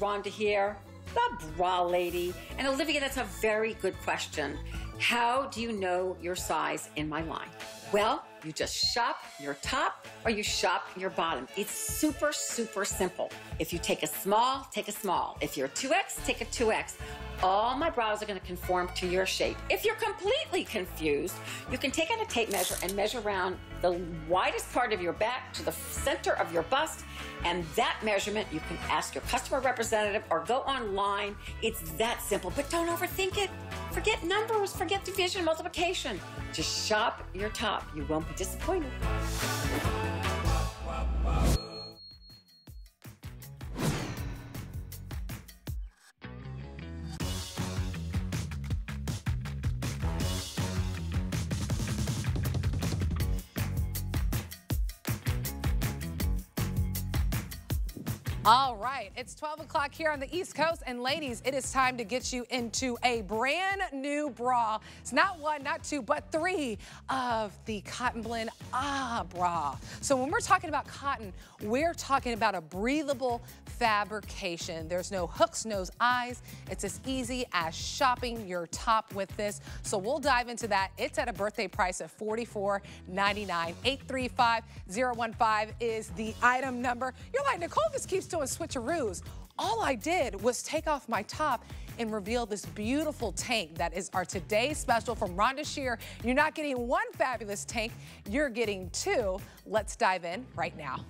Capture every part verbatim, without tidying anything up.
Rhonda here, the bra lady. And Olivia, that's a very good question. How do you know your size in my line? Well, you just shop your top or you shop your bottom. It's super, super simple. If you take a small, take a small. If you're two X, take a two X. All my bras are gonna conform to your shape. If you're completely confused, you can take out a tape measure and measure around the widest part of your back to the center of your bust, and that measurement you can ask your customer representative or go online. It's that simple, but don't overthink it. Forget numbers, forget division, multiplication. Just shop your top. You won't be disappointed. All right, it's twelve o'clock here on the East Coast, and ladies, it is time to get you into a brand new bra. It's not one, not two, but three of the Cotton Blend Ah bra. So when we're talking about cotton, we're talking about a breathable fabrication. There's no hooks, nose, eyes. It's as easy as shopping your top with this. So we'll dive into that. It's at a birthday price of forty-four ninety-nine. eight three five zero one five is the item number. You're like, Nicole, this keeps doing switcheroos. All I did was take off my top and reveal this beautiful tank that is our today's special from Rhonda Shear. You're not getting one fabulous tank, you're getting two. Let's dive in right now.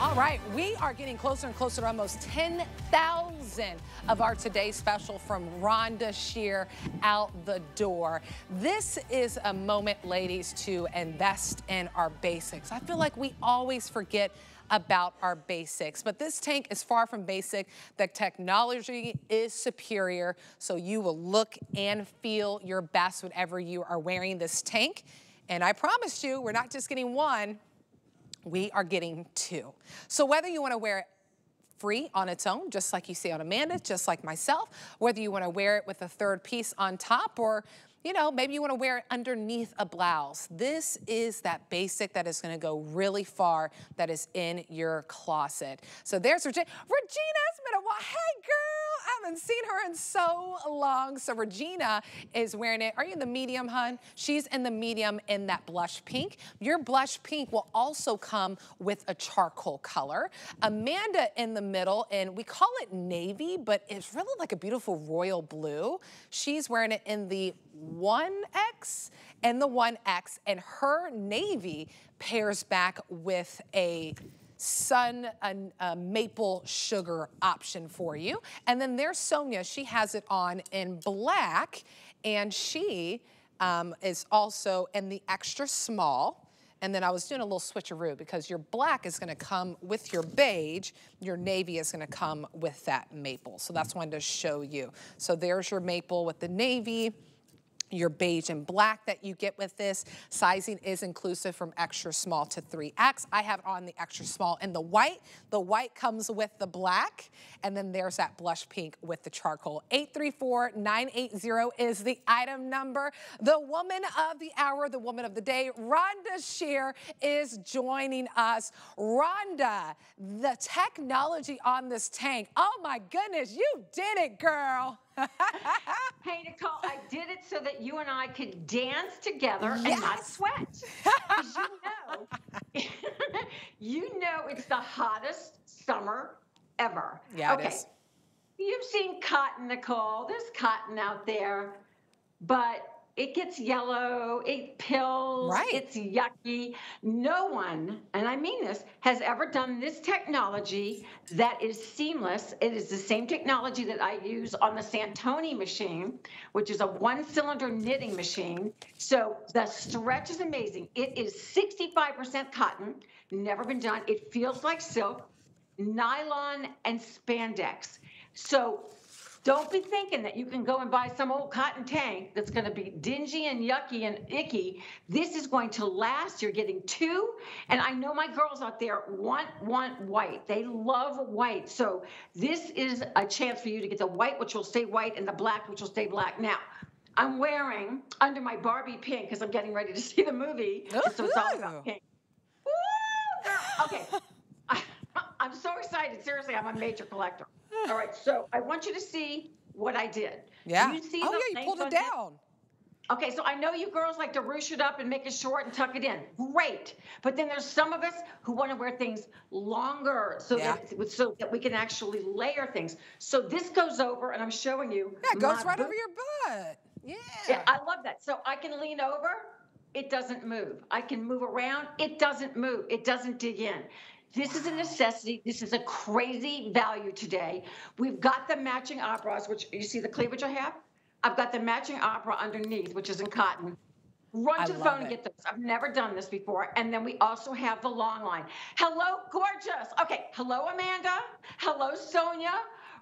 All right, we are getting closer and closer to almost ten thousand of our today's special from Rhonda Shear out the door. This is a moment, ladies, to invest in our basics. I feel like we always forget about our basics, but this tank is far from basic. The technology is superior, so you will look and feel your best whenever you are wearing this tank. And I promise you, we're not just getting one, we are getting two. So whether you want to wear it free on its own, just like you see on Amanda, just like myself, whether you want to wear it with a third piece on top, or you know, maybe you want to wear it underneath a blouse, this is that basic that is going to go really far, that is in your closet. So there's Regina. Regina's been a while. Hey girl, I haven't seen her in so long. So Regina is wearing it. Are you in the medium, hun? She's in the medium in that blush pink. Your blush pink will also come with a charcoal color. Amanda in the middle, and we call it navy, but it's really like a beautiful royal blue. She's wearing it in the one X and the one X, and her navy pairs back with a sun a, a maple sugar option for you. And then there's Sonia. She has it on in black, and she um, is also in the extra small. And then I was doing a little switcheroo because your black is gonna come with your beige, your navy is gonna come with that maple. So that's what I wanted to show you. So there's your maple with the navy, your beige and black that you get with this. Sizing is inclusive from extra small to three X. I have on the extra small and the white. The white comes with the black, and then there's that blush pink with the charcoal. eight three four nine eight zero is the item number. The woman of the hour, the woman of the day, Rhonda Shear is joining us. Rhonda, the technology on this tank, oh my goodness, you did it, girl. Hey, Nicole, I did it so that you and I could dance together, yes, and not sweat. Because you know, you know it's the hottest summer ever. Yeah, okay. It is. You've seen cotton, Nicole. There's cotton out there, but it gets yellow, it pills, right, it's yucky. No one, and I mean this, has ever done this technology that is seamless. It is the same technology that I use on the Santoni machine, which is a one-cylinder knitting machine. So the stretch is amazing. It is sixty-five percent cotton, never been done. It feels like silk, nylon, and spandex. So Don't be thinking that you can go and buy some old cotton tank that's going to be dingy and yucky and icky. This is going to last. You're getting two. And I know my girls out there want, want white. They love white. So this is a chance for you to get the white, which will stay white, and the black, which will stay black. Now, I'm wearing under my Barbie pink because I'm getting ready to see the movie. Oh, so it's all about pink. Woo, girl. Okay. I, I'm so excited. Seriously, I'm a major collector. All right, so I want you to see what I did. Yeah. Do you see oh, those yeah, you pulled it down. It? Okay, so I know you girls like to ruche it up and make it short and tuck it in. Great. But then there's some of us who want to wear things longer so, yeah. that, so that we can actually layer things. So this goes over, and I'm showing you. Yeah, it goes right boot. over your butt. Yeah. Yeah, I love that. So I can lean over. It doesn't move. I can move around. It doesn't move. It doesn't dig in. This is a necessity. This is a crazy value today. We've got the matching operas, which you see the cleavage I have? I've got the matching opera underneath, which is in cotton. Run to the phone and get those. I've never done this before. And then we also have the long line. Hello, gorgeous. Okay, hello, Amanda. Hello, Sonia.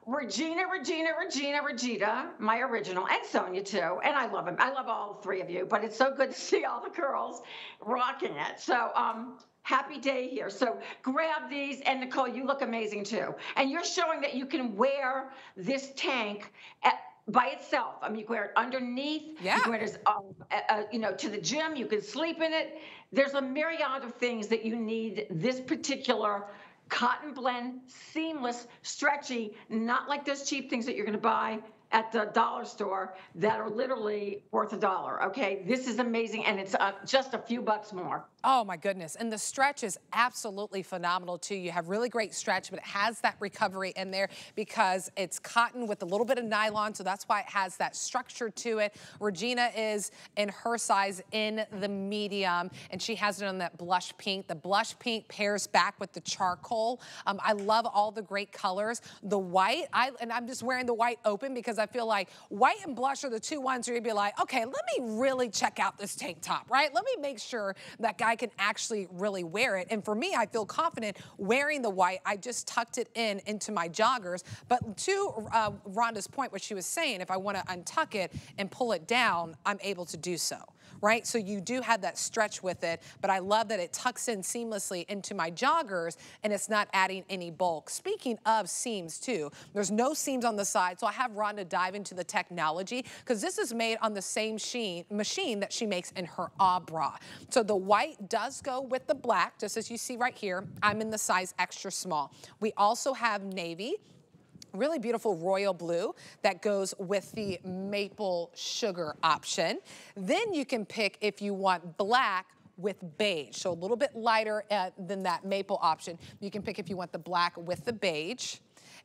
Regina, Regina, Regina, Regina, my original, and Sonia too. And I love them. I love all three of you, but it's so good to see all the girls rocking it. So, um, happy day here. So grab these, and Nicole, you look amazing too. And you're showing that you can wear this tank at, by itself. I mean, you can wear it underneath. Yeah. You can wear it as, um, uh, you know, to the gym. You can sleep in it. There's a myriad of things that you need this particular cotton blend, seamless, stretchy, not like those cheap things that you're going to buy at the dollar store that are literally worth a dollar, okay? This is amazing, and it's uh, just a few bucks more. Oh my goodness, and the stretch is absolutely phenomenal too. You have really great stretch, but it has that recovery in there because it's cotton with a little bit of nylon, so that's why it has that structure to it. Regina is in her size in the medium, and she has it on that blush pink. The blush pink pairs back with the charcoal. Um, I love all the great colors. The white, I, and I'm just wearing the white open because I feel like white and blush are the two ones where you'd be like, okay, let me really check out this tank top, right? Let me make sure that guy can actually really wear it. And for me, I feel confident wearing the white. I just tucked it in into my joggers. But to uh, Rhonda's point, what she was saying, if I want to untuck it and pull it down, I'm able to do so. Right? So you do have that stretch with it, but I love that it tucks in seamlessly into my joggers and it's not adding any bulk. Speaking of seams too, there's no seams on the side. So I have Rhonda dive into the technology because this is made on the same sheen, machine that she makes in her A bra. So the white does go with the black, just as you see right here. I'm in the size extra small. We also have navy. Really beautiful royal blue that goes with the maple sugar option. Then you can pick if you want black with beige, so a little bit lighter uh, than that maple option. You can pick if you want the black with the beige.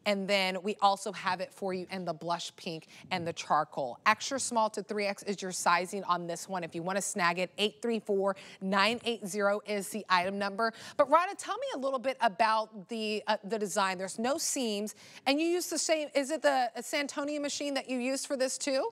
And then we also have it for you in the blush pink and the charcoal. Extra small to three X is your sizing on this one. If you want to snag it, eight three four nine eight zero is the item number. But Rhonda, tell me a little bit about the uh, the design. There's no seams. And you use the same, is it the Santoni machine that you used for this too?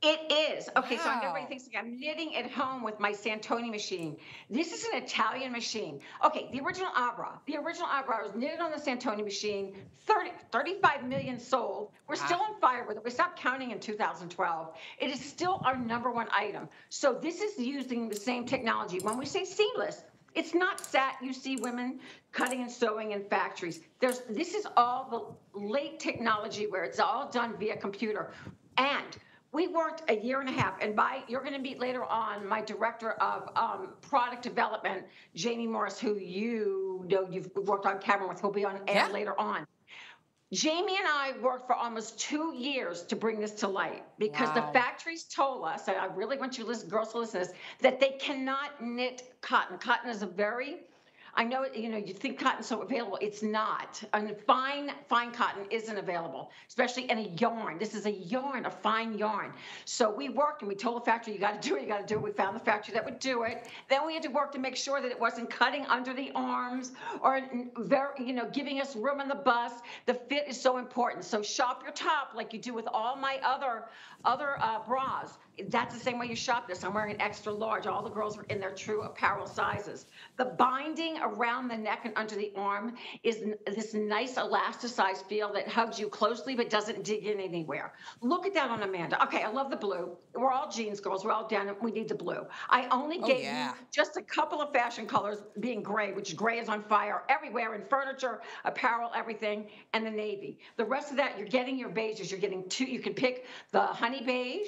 It is. Okay, wow. So everybody thinks like, I'm knitting at home with my Santoni machine. This is an Italian machine. Okay, the original Abra. The original Abra was knitted on the Santoni machine, thirty, thirty-five million sold. We're wow. still on fire with it. We stopped counting in two thousand twelve. It is still our number one item. So this is using the same technology. When we say seamless, it's not sat, you see women cutting and sewing in factories. There's, this is all the late technology where it's all done via computer. And we worked a year and a half, and by you're going to meet later on my director of um, product development, Jamie Morris, who you know you've worked on camera with. He'll be on air yeah. later on. Jamie and I worked for almost two years to bring this to light because wow. the factories told us, and I really want you listen, girls to listen to this, that they cannot knit cotton. Cotton is a very I know, you know, you think cotton's so available. It's not. And fine, fine cotton isn't available, especially in a yarn. This is a yarn, a fine yarn. So we worked and we told the factory, you got to do it, you got to do it. We found the factory that would do it. Then we had to work to make sure that it wasn't cutting under the arms or, very, you know, giving us room on the bust. The fit is so important. So shop your top like you do with all my other, other uh, bras. That's the same way you shop this. I'm wearing an extra large. All the girls are in their true apparel sizes. The binding around the neck and under the arm is this nice elasticized feel that hugs you closely but doesn't dig in anywhere. Look at that on Amanda. Okay, I love the blue. We're all jeans girls. We're all down. We need the blue. I only gave oh, yeah. you just a couple of fashion colors, being gray, which gray is on fire everywhere in furniture, apparel, everything, and the navy. The rest of that, you're getting your beiges. You're getting two. You can pick the honey beige.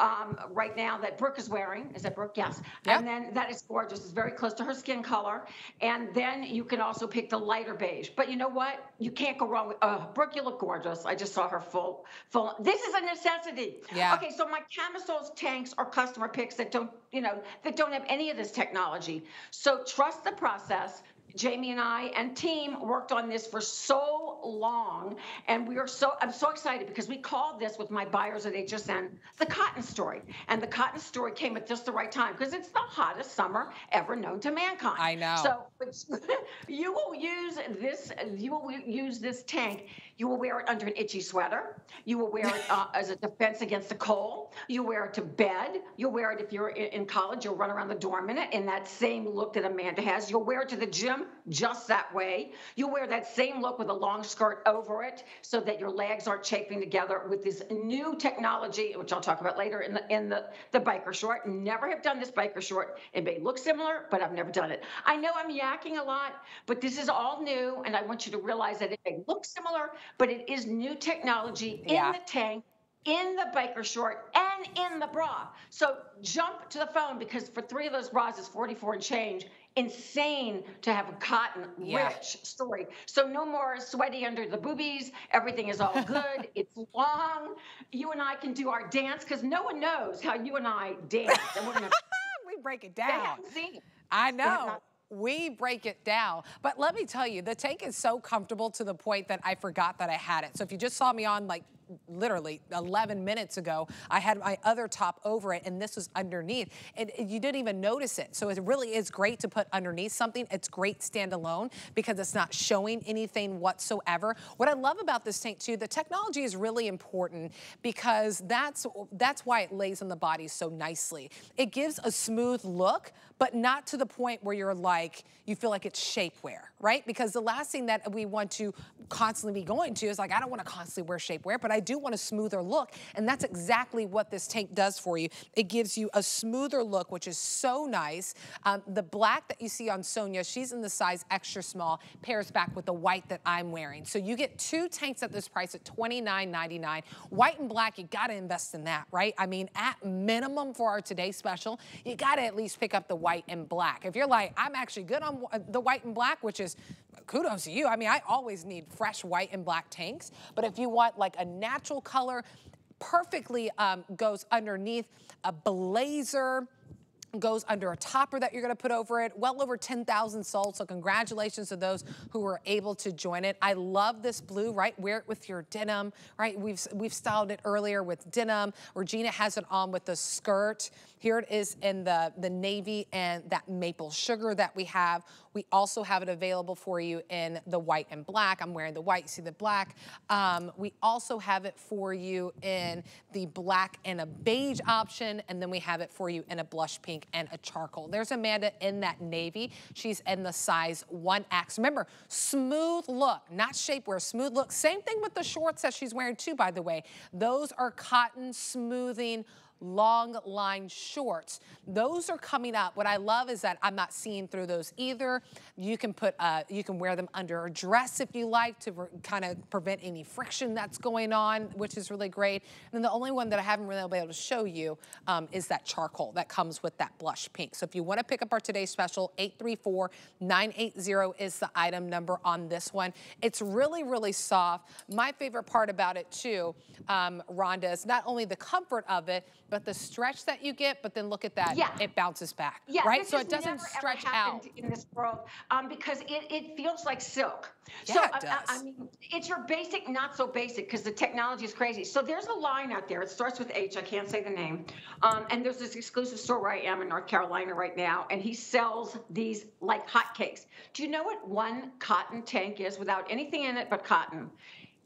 Um, right now that Brooke is wearing. Is that Brooke? Yes. Yep. And then that is gorgeous. It's very close to her skin color. And then you can also pick the lighter beige. But you know what? You can't go wrong with, uh, Brooke, you look gorgeous. I just saw her full, full. This is a necessity. Yeah. Okay, so my camisoles, tanks, or customer picks that don't, you know, that don't have any of this technology. So trust the process. Jamie and I and team worked on this for so long, and we are so, I'm so excited because we called this with my buyers at H S N, the cotton story. And the cotton story came at just the right time because it's the hottest summer ever known to mankind. I know. So you will use this, you will use this tank. You will wear it under an itchy sweater. You will wear it uh, as a defense against the cold. You wear it to bed. You'll wear it if you're in college. You'll run around the dorm in it in that same look that Amanda has. You'll wear it to the gym just that way. You'll wear that same look with a long skirt over it so that your legs aren't chafing together with this new technology, which I'll talk about later in the in the, the biker short. Never have done this biker short. It may look similar, but I've never done it. I know I'm yakking a lot, but this is all new, and I want you to realize that it may look similar, but it is new technology yeah. in the tank, in the biker short, and in the bra. So jump to the phone, because for three of those bras, it's forty-four and change. Insane to have a cotton rich yeah. story. So no more sweaty under the boobies. Everything is all good. It's long. You and I can do our dance because no one knows how you and I dance. And we're gonna we break it down. They haven't seen it. I know. We break it down. But let me tell you, the tank is so comfortable to the point that I forgot that I had it. So if you just saw me on, like, literally eleven minutes ago, I had my other top over it, and this was underneath, and you didn't even notice it. So it really is great to put underneath something. It's great standalone because it's not showing anything whatsoever. What I love about this tank too, the technology is really important because that's that's why it lays on the body so nicely. It gives a smooth look, but not to the point where you're like, you feel like it's shapewear, right? Because the last thing that we want to constantly be going to is like, I don't want to constantly wear shapewear, but I I do want a smoother look, and that's exactly what this tank does for you. It gives you a smoother look, which is so nice. Um, the black that you see on Sonia, she's in the size extra small, pairs back with the white that I'm wearing. So you get two tanks at this price at twenty-nine ninety-nine. White and black, you gotta invest in that, right? I mean, at minimum for our today special, you gotta at least pick up the white and black. If you're like, I'm actually good on the white and black, which is kudos to you. I mean, I always need fresh white and black tanks, but if you want like a natural color, perfectly um, goes underneath a blazer, goes under a topper that you're gonna put over it, well over ten thousand sold, so congratulations to those who were able to join it. I love this blue, right? Wear it with your denim, right? We've, we've styled it earlier with denim. Regina has it on with the skirt. Here it is in the, the navy and that maple sugar that we have. We also have it available for you in the white and black. I'm wearing the white, you see the black. Um, we also have it for you in the black and a beige option, and then we have it for you in a blush pink and a charcoal. There's Amanda in that navy. She's in the size one X. Remember, smooth look, not shapewear, smooth look. Same thing with the shorts that she's wearing too, by the way. Those are cotton smoothing long line shorts. Those are coming up. What I love is that I'm not seeing through those either. You can put, uh, you can wear them under a dress if you like to kind of prevent any friction that's going on, which is really great. And then the only one that I haven't really been able to show you um, is that charcoal that comes with that blush pink. So if you want to pick up our today's special, eight three four, nine eight zero is the item number on this one. It's really, really soft. My favorite part about it too, um, Rhonda, is not only the comfort of it, but the stretch that you get, but then look at that, yeah. it bounces back, yeah, right? So it doesn't stretch out in this world um, because it, it feels like silk. Yeah, so it does. I, I mean, it's your basic, not so basic, because the technology is crazy. So there's a line out there. It starts with H. I can't say the name. Um, and there's this exclusive store where I am in North Carolina right now, and he sells these like hotcakes. Do you know what one cotton tank is without anything in it but cotton?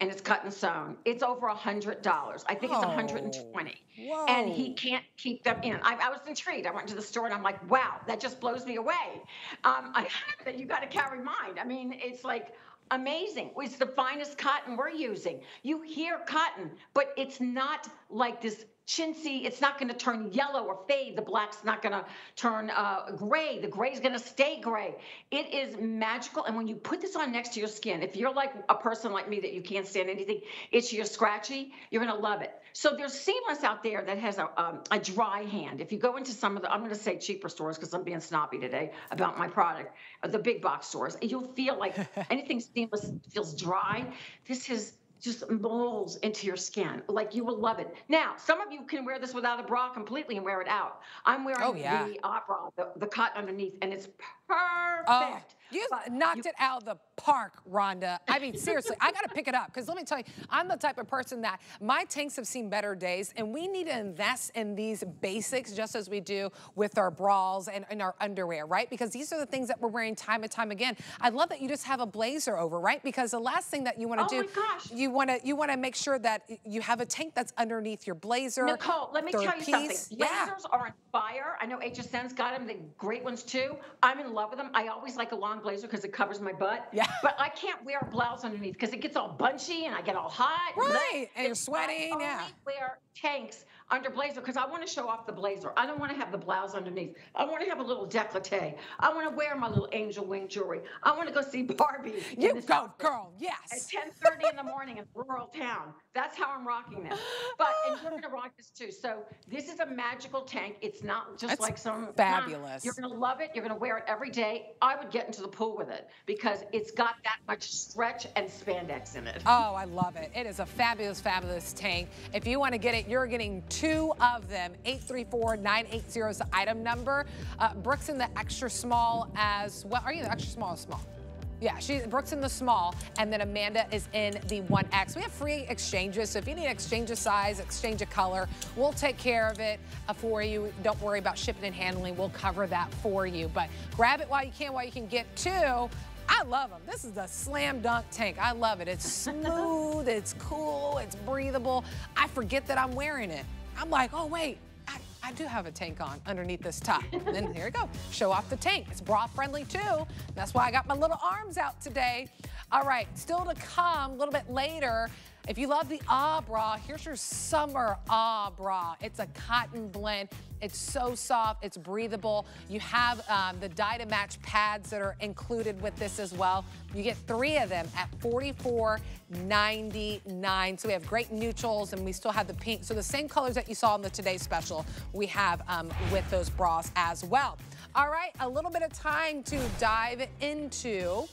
and it's cut and sewn. It's over a hundred dollars. I think oh, it's one hundred twenty. Whoa. And he can't keep them in. I, I was intrigued. I went to the store and I'm like, wow, that just blows me away. Um, I that you got to carry mine. I mean, it's like amazing. It's the finest cotton we're using. You hear cotton, but it's not like this chintzy. It's not going to turn yellow or fade. The black's not going to turn uh, gray. The gray's going to stay gray. It is magical. And when you put this on next to your skin, if you're like a person like me that you can't stand anything itchy or scratchy, you're going to love it. So there's seamless out there that has a, um, a dry hand. If you go into some of the, I'm going to say cheaper stores because I'm being snobby today about my product, the big box stores, you'll feel like anything seamless feels dry. This is just molds into your skin. Like, you will love it. Now, some of you can wear this without a bra completely and wear it out. I'm wearing oh, yeah. the uh, bra, the, the cotton underneath, and it's perfect. Oh, you but knocked you it out of the park, Rhonda. I mean, seriously, I gotta pick it up, because let me tell you, I'm the type of person that my tanks have seen better days, and we need to invest in these basics just as we do with our bras and, and our underwear, right? Because these are the things that we're wearing time and time again. I love that you just have a blazer over, right? Because the last thing that you wanna oh do, my gosh. you You want to you want to make sure that you have a tank that's underneath your blazer. Nicole, let me tell you piece. something. Blazers yeah. are on fire. I know H S N's got them, the great ones too. I'm in love with them. I always like a long blazer because it covers my butt. Yeah. But I can't wear a blouse underneath because it gets all bunchy and I get all hot. Right. And, and you're sweating. I only yeah. wear tanks under blazer because I want to show off the blazer. I don't want to have the blouse underneath. I want to have a little décolleté. I want to wear my little angel wing jewelry. I want to go see Barbie. You go, outfit. girl. Yes. At ten thirty in the morning in rural town. That's how I'm rocking this. But and you're going to rock this too. So this is a magical tank. It's not just That's like some fabulous. Nah, you're going to love it. You're going to wear it every day. I would get into the pool with it because it's got that much stretch and spandex in it. Oh, I love it. It is a fabulous, fabulous tank. If you want to get it, you're getting two. Two of them. Eight three four nine eight zero is the item number. Uh, Brooke's in the extra small as well. Are you in the extra small or small? Yeah, she, Brooke's in the small, and then Amanda is in the one X. We have free exchanges, so if you need an exchange of size, exchange of color, we'll take care of it for you. Don't worry about shipping and handling. We'll cover that for you. But grab it while you can, while you can get two. I love them. This is the slam dunk tank. I love it. It's smooth, it's cool, it's breathable. I forget that I'm wearing it. I'm like, oh, wait, I, I do have a tank on underneath this top. And then here you go. Show off the tank. It's bra friendly, too. That's why I got my little arms out today. All right, still to come a little bit later. If you love the Ah Bra, here's your summer Ah Bra. It's a cotton blend. It's so soft. It's breathable. You have um, the dye-to-match pads that are included with this as well. You get three of them at forty-four ninety-nine. So we have great neutrals, and we still have the pink. So the same colors that you saw in the Today Special, we have um, with those bras as well. All right, a little bit of time to dive into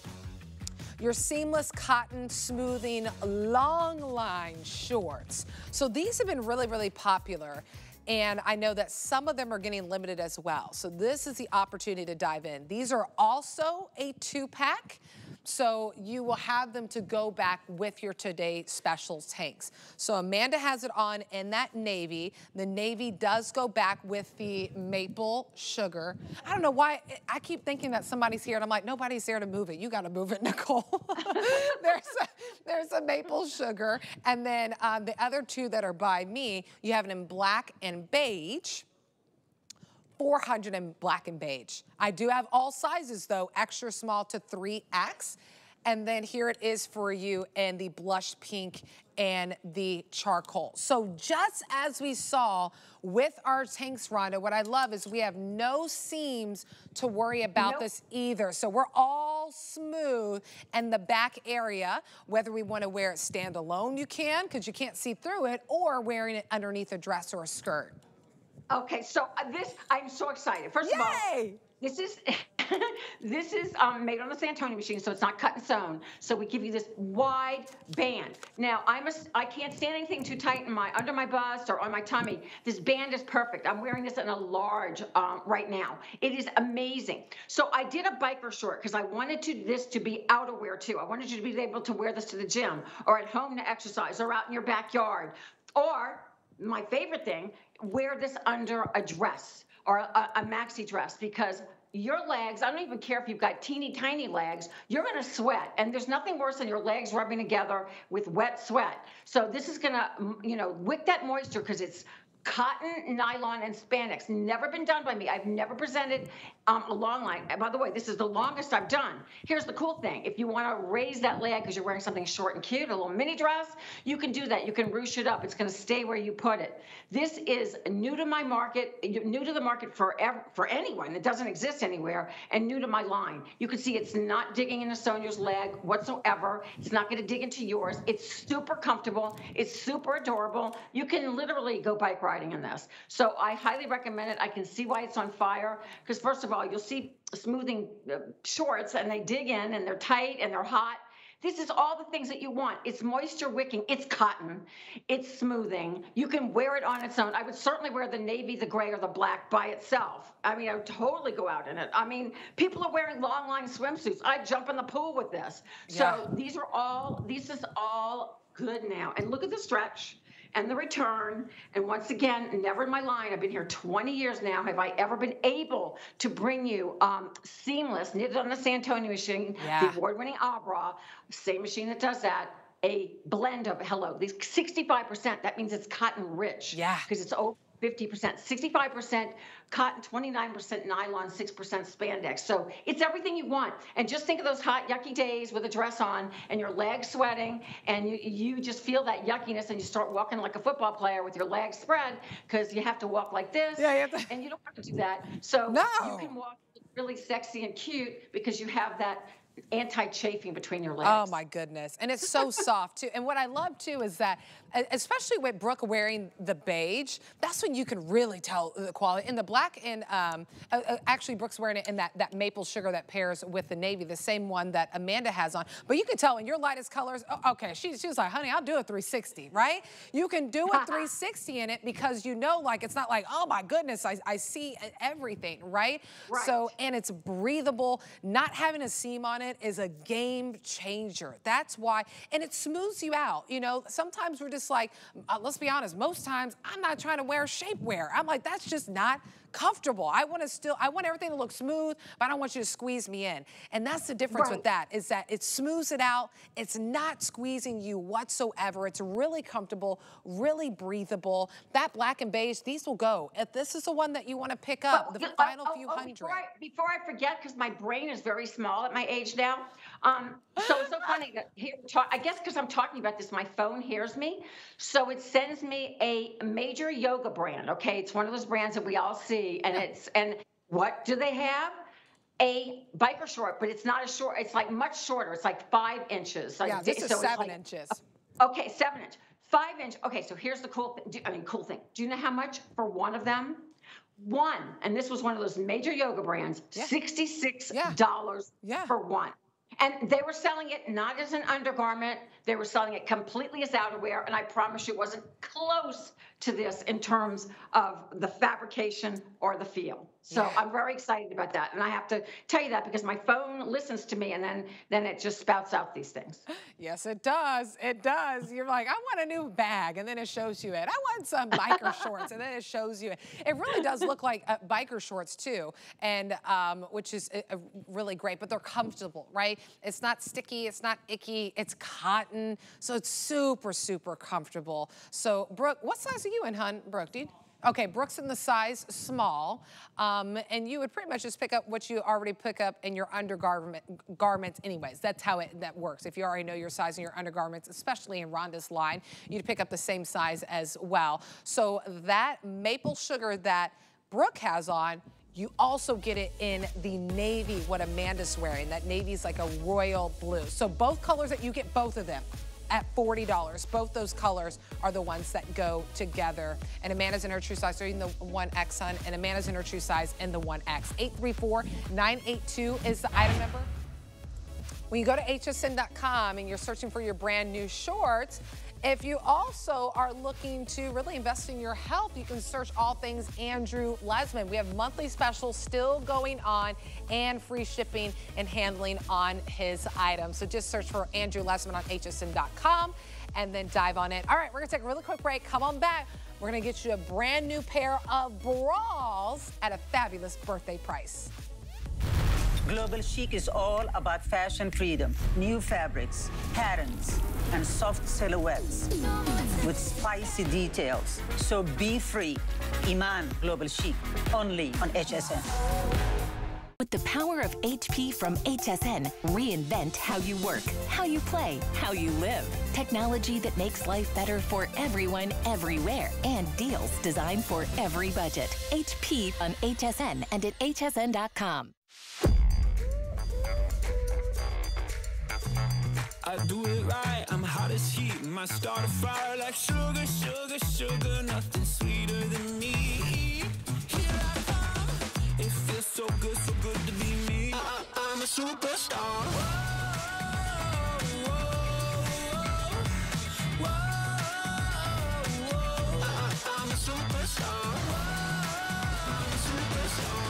your seamless cotton smoothing long line shorts. So these have been really, really popular. And I know that some of them are getting limited as well. So this is the opportunity to dive in. These are also a two pack. So you will have them to go back with your Today Special tanks. So Amanda has it on in that navy. The navy does go back with the maple sugar. I don't know why. I keep thinking that somebody's here, and I'm like, nobody's there to move it. You got to move it, Nicole. there's, a, there's a maple sugar. And then um, the other two that are by me, you have it in black and beige. four hundred in black and beige. I do have all sizes though, extra small to three X. And then here it is for you in the blush pink and the charcoal. So just as we saw with our tanks, Rhonda, what I love is we have no seams to worry about nope. this either. So we're all smooth in the back area, whether we want to wear it standalone, you can, because you can't see through it, or wearing it underneath a dress or a skirt. Okay, so this, I'm so excited. First Yay! of all, this is this is um, made on a Santoni machine, so it's not cut and sewn. So we give you this wide band. Now, I'm a, I can't stand anything too tight in my under my bust or on my tummy. This band is perfect. I'm wearing this in a large um, right now. It is amazing. So I did a biker short because I wanted to this to be outerwear too. I wanted you to be able to wear this to the gym or at home to exercise or out in your backyard, or my favorite thing, wear this under a dress or a, a maxi dress, because your legs, I don't even care if you've got teeny tiny legs, you're going to sweat. And there's nothing worse than your legs rubbing together with wet sweat. So this is going to, you know, wick that moisture, because it's cotton, nylon, and spandex. Never been done by me. I've never presented um, a long line. And by the way, this is the longest I've done. Here's the cool thing. If you want to raise that leg because you're wearing something short and cute, a little mini dress, you can do that. You can ruche it up. It's going to stay where you put it. This is new to my market, new to the market for, ever, for anyone. It doesn't exist anywhere, and new to my line. You can see it's not digging into Sonia's leg whatsoever. It's not going to dig into yours. It's super comfortable. It's super adorable. You can literally go bike riding in this. So I highly recommend it. I can see why it's on fire, because first of all, you'll see smoothing shorts and they dig in and they're tight and they're hot. This is all the things that you want. It's moisture wicking, it's cotton, it's smoothing. You can wear it on its own. I would certainly wear the navy, the gray, or the black by itself. I mean, I would totally go out in it. I mean, people are wearing long line swimsuits. I jump in the pool with this. Yeah. So these are all, this is all good now. And look at the stretch and the return. And once again, never in my line, I've been here twenty years now, have I ever been able to bring you um, seamless, knitted on the Santoni machine, yeah. the award-winning Abra, same machine that does that, a blend of, hello, these sixty-five percent, that means it's cotton rich. Yeah. Because it's over fifty percent, sixty-five percent cotton, twenty-nine percent nylon, six percent spandex. So it's everything you want. And just think of those hot, yucky days with a dress on and your legs sweating, and you, you just feel that yuckiness, and you start walking like a football player with your legs spread, because you have to walk like this, yeah, you have to... and you don't have to do that. So no. you can walk really sexy and cute because you have that anti-chafing between your legs. Oh my goodness. And it's so soft too. And what I love too is that, especially with Brooke wearing the beige, that's when you can really tell the quality. In the black and um, uh, actually Brooke's wearing it in that, that maple sugar that pairs with the navy, the same one that Amanda has on. But you can tell in your lightest colors, oh, okay, she, she was like, honey, I'll do a three sixty, right? You can do a three sixty in it, because you know, like, it's not like, oh my goodness, I, I see everything, right? right? So, and it's breathable. Not having a seam on it is a game changer. That's why, and it smooths you out. You know, sometimes we're just like, uh, let's be honest, most times I'm not trying to wear shapewear. I'm like, that's just not comfortable. I want to still, I want everything to look smooth, but I don't want you to squeeze me in. And that's the difference right. with that, is that it smooths it out. It's not squeezing you whatsoever. It's really comfortable, really breathable. That black and beige, these will go. If this is the one that you want to pick up, the oh, final oh, few oh, hundred. Before I, before I forget, because my brain is very small at my age now. Um, so it's so funny that here, I guess because I'm talking about this, my phone hears me. So it sends me a major yoga brand. Okay. It's one of those brands that we all see. And it's, and what do they have? A biker short, but it's not a short, it's like much shorter. It's like five inches. Like, yeah, this is so seven like, inches. Okay, seven inch, five inch. Okay, so here's the cool thing. I mean, cool thing. Do you know how much for one of them? One, and this was one of those major yoga brands, yeah. sixty-six dollars yeah. Yeah. for one. And they were selling it not as an undergarment. They were selling it completely as outerwear. And I promise you, it wasn't close to this in terms of the fabrication or the feel. So yeah. I'm very excited about that. And I have to tell you that because my phone listens to me, and then, then it just spouts out these things. Yes, it does. It does. You're like, I want a new bag. And then it shows you it. I want some biker shorts. And then it shows you it. It really does look like uh, biker shorts too. And um, which is uh, really great, but they're comfortable, right? It's not sticky. It's not icky. It's cotton. So it's super, super comfortable. So Brooke, what size are you in, hun? Brooke, do you? Okay, Brooke's in the size small, um, and you would pretty much just pick up what you already pick up in your undergarment garments anyways. That's how it that works. If you already know your size in your undergarments, especially in Rhonda's line, you'd pick up the same size as well. So that maple sugar that Brooke has on, you also get it in the navy, what Amanda's wearing. That navy's like a royal blue. So both colors, that you get both of them at forty dollars. Both those colors are the ones that go together. And Amanda's in her true size, so in the one X, hun, and Amanda's in her true size in the one X. eight three four nine eight two is the item number. When you go to H S N dot com and you're searching for your brand new shorts, if you also are looking to really invest in your health, you can search all things Andrew Lessman. We have monthly specials still going on and free shipping and handling on his items. So just search for Andrew Lessman on H S N dot com and then dive on in. All right, we're gonna take a really quick break. Come on back. We're going to get you a brand new pair of bras at a fabulous birthday price. Global Chic is all about fashion freedom, new fabrics, patterns, and soft silhouettes with spicy details. So be free. Iman Global Chic, only on H S N. With the power of H P from H S N, reinvent how you work, how you play, how you live. Technology that makes life better for everyone, everywhere, and deals designed for every budget. H P on H S N and at H S N dot com. I do it right, I'm hot as heat. My starter fire like sugar, sugar, sugar. Nothing sweeter than me. Here I come. It feels so good, so good to be me. I, I, I'm a superstar. Whoa, whoa, whoa, whoa, whoa. I, I, I'm a superstar. Whoa, I'm a superstar.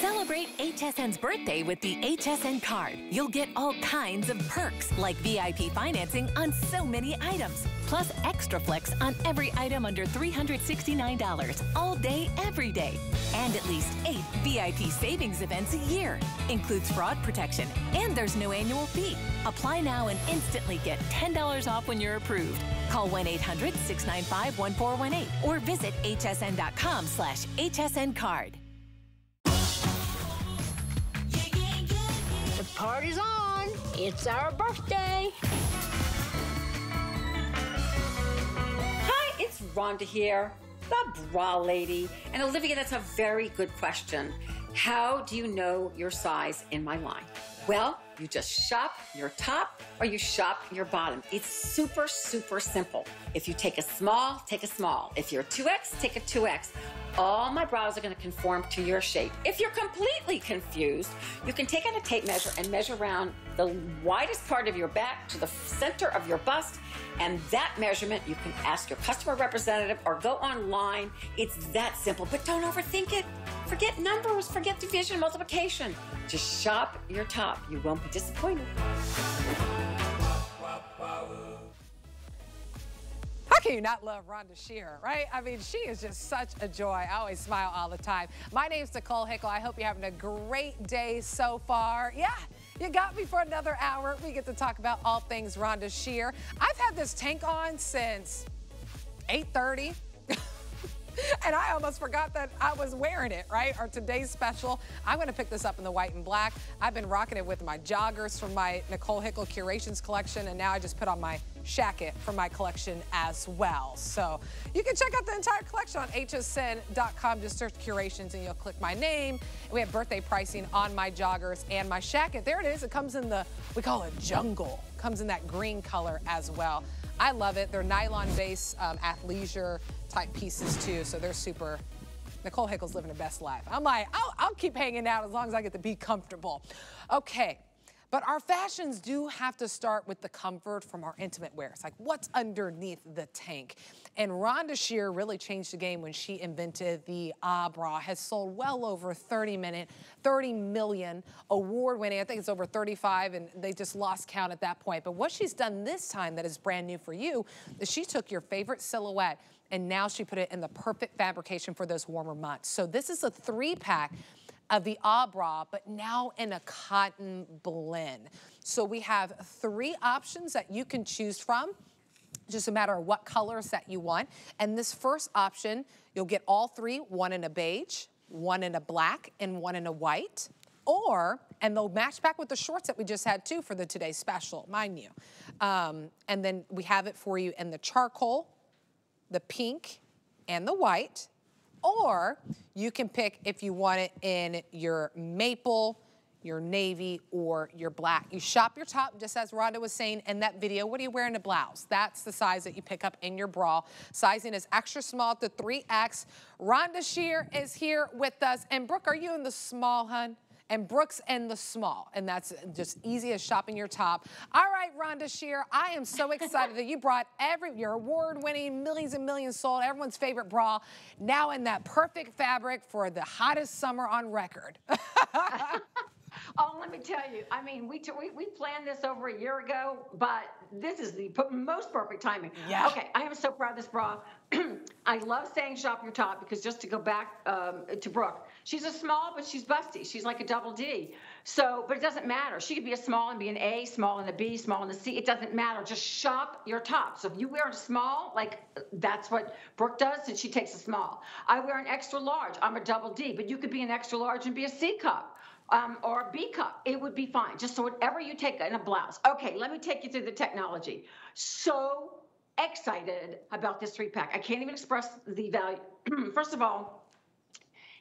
Celebrate H S N's birthday with the H S N card. You'll get all kinds of perks like V I P financing on so many items, plus extra flex on every item under three hundred sixty-nine dollars all day, every day, and at least eight V I P savings events a year. Includes fraud protection, and there's no annual fee. Apply now and instantly get ten dollars off when you're approved. Call one eight hundred, six nine five, one four one eight or visit H S N dot com slash H S N card. Party's on. It's our birthday. Hi, it's Rhonda here, the bra lady. And Olivia, that's a very good question. How do you know your size in my line? Well, you just shop your top or you shop your bottom. It's super, super simple. If you take a small, take a small. If you're two X, take a two X. All my bras are going to conform to your shape. If you're completely confused, you can take out a tape measure and measure around the widest part of your back to the center of your bust, and that measurement you can ask your customer representative or go online. It's that simple, but don't overthink it. Forget numbers, forget division, multiplication. Just shop your top. You won't be disappointed. How can you not love Rhonda Shear, right? I mean, she is just such a joy. I always smile all the time. My name's Nicole Hickel. I hope you're having a great day so far. Yeah, you got me for another hour. We get to talk about all things Rhonda Shear. I've had this tank on since eight thirty. And I almost forgot that I was wearing it, right? Or today's special. I'm going to pick this up in the white and black. I've been rocking it with my joggers from my Nicole Hickel Curations collection, and now I just put on my shacket from my collection as well. So you can check out the entire collection on H S N dot com. Just search Curations, and you'll click my name. We have birthday pricing on my joggers and my shacket. There it is. It comes in the, we call it jungle. It comes in that green color as well. I love it. They're nylon-based um, athleisure type pieces too, so they're super. Nicole Hickel's living her best life. I'm like, I'll, I'll keep hanging out as long as I get to be comfortable. Okay, but our fashions do have to start with the comfort from our intimate wear. It's like, what's underneath the tank? And Rhonda Shear really changed the game when she invented the Ah Bra. Has sold well over thirty million, award-winning. I think it's over thirty-five, and they just lost count at that point. But what she's done this time that is brand new for you is she took your favorite silhouette, and now she put it in the perfect fabrication for those warmer months. So this is a three-pack of the Ah Bra, but now in a cotton blend. So we have three options that you can choose from. Just a matter of what colors that you want. And this first option, you'll get all three, one in a beige, one in a black, and one in a white. Or, and they'll match back with the shorts that we just had too for the Today Special, mind you. Um, and then we have it for you in the charcoal, the pink, and the white. Or you can pick if you want it in your maple, your navy, or your black. You shop your top, just as Rhonda was saying in that video. What are you wearing a blouse? That's the size that you pick up in your bra. Sizing is extra small to three X. Rhonda Shear is here with us. And Brooke, are you in the small, hun? And Brooke's in the small. And that's just easy as shopping your top. All right, Rhonda Shear, I am so excited that you brought every your award-winning, millions and millions sold, everyone's favorite bra, now in that perfect fabric for the hottest summer on record. Oh, let me tell you. I mean, we, t we we planned this over a year ago, but this is the most perfect timing. Yeah. Okay, I am so proud of this bra. I love saying shop your top because just to go back um, to Brooke, she's a small, but she's busty. She's like a double D. So, but it doesn't matter. She could be a small and be an A, small and a B, small and a C. It doesn't matter. Just shop your top. So if you wear a small, like that's what Brooke does, and she takes a small. I wear an extra large. I'm a double D, but you could be an extra large and be a C cup. Um, or a B cup, it would be fine. Just so whatever you take in a blouse. Okay, let me take you through the technology. So excited about this three pack. I can't even express the value. First of all,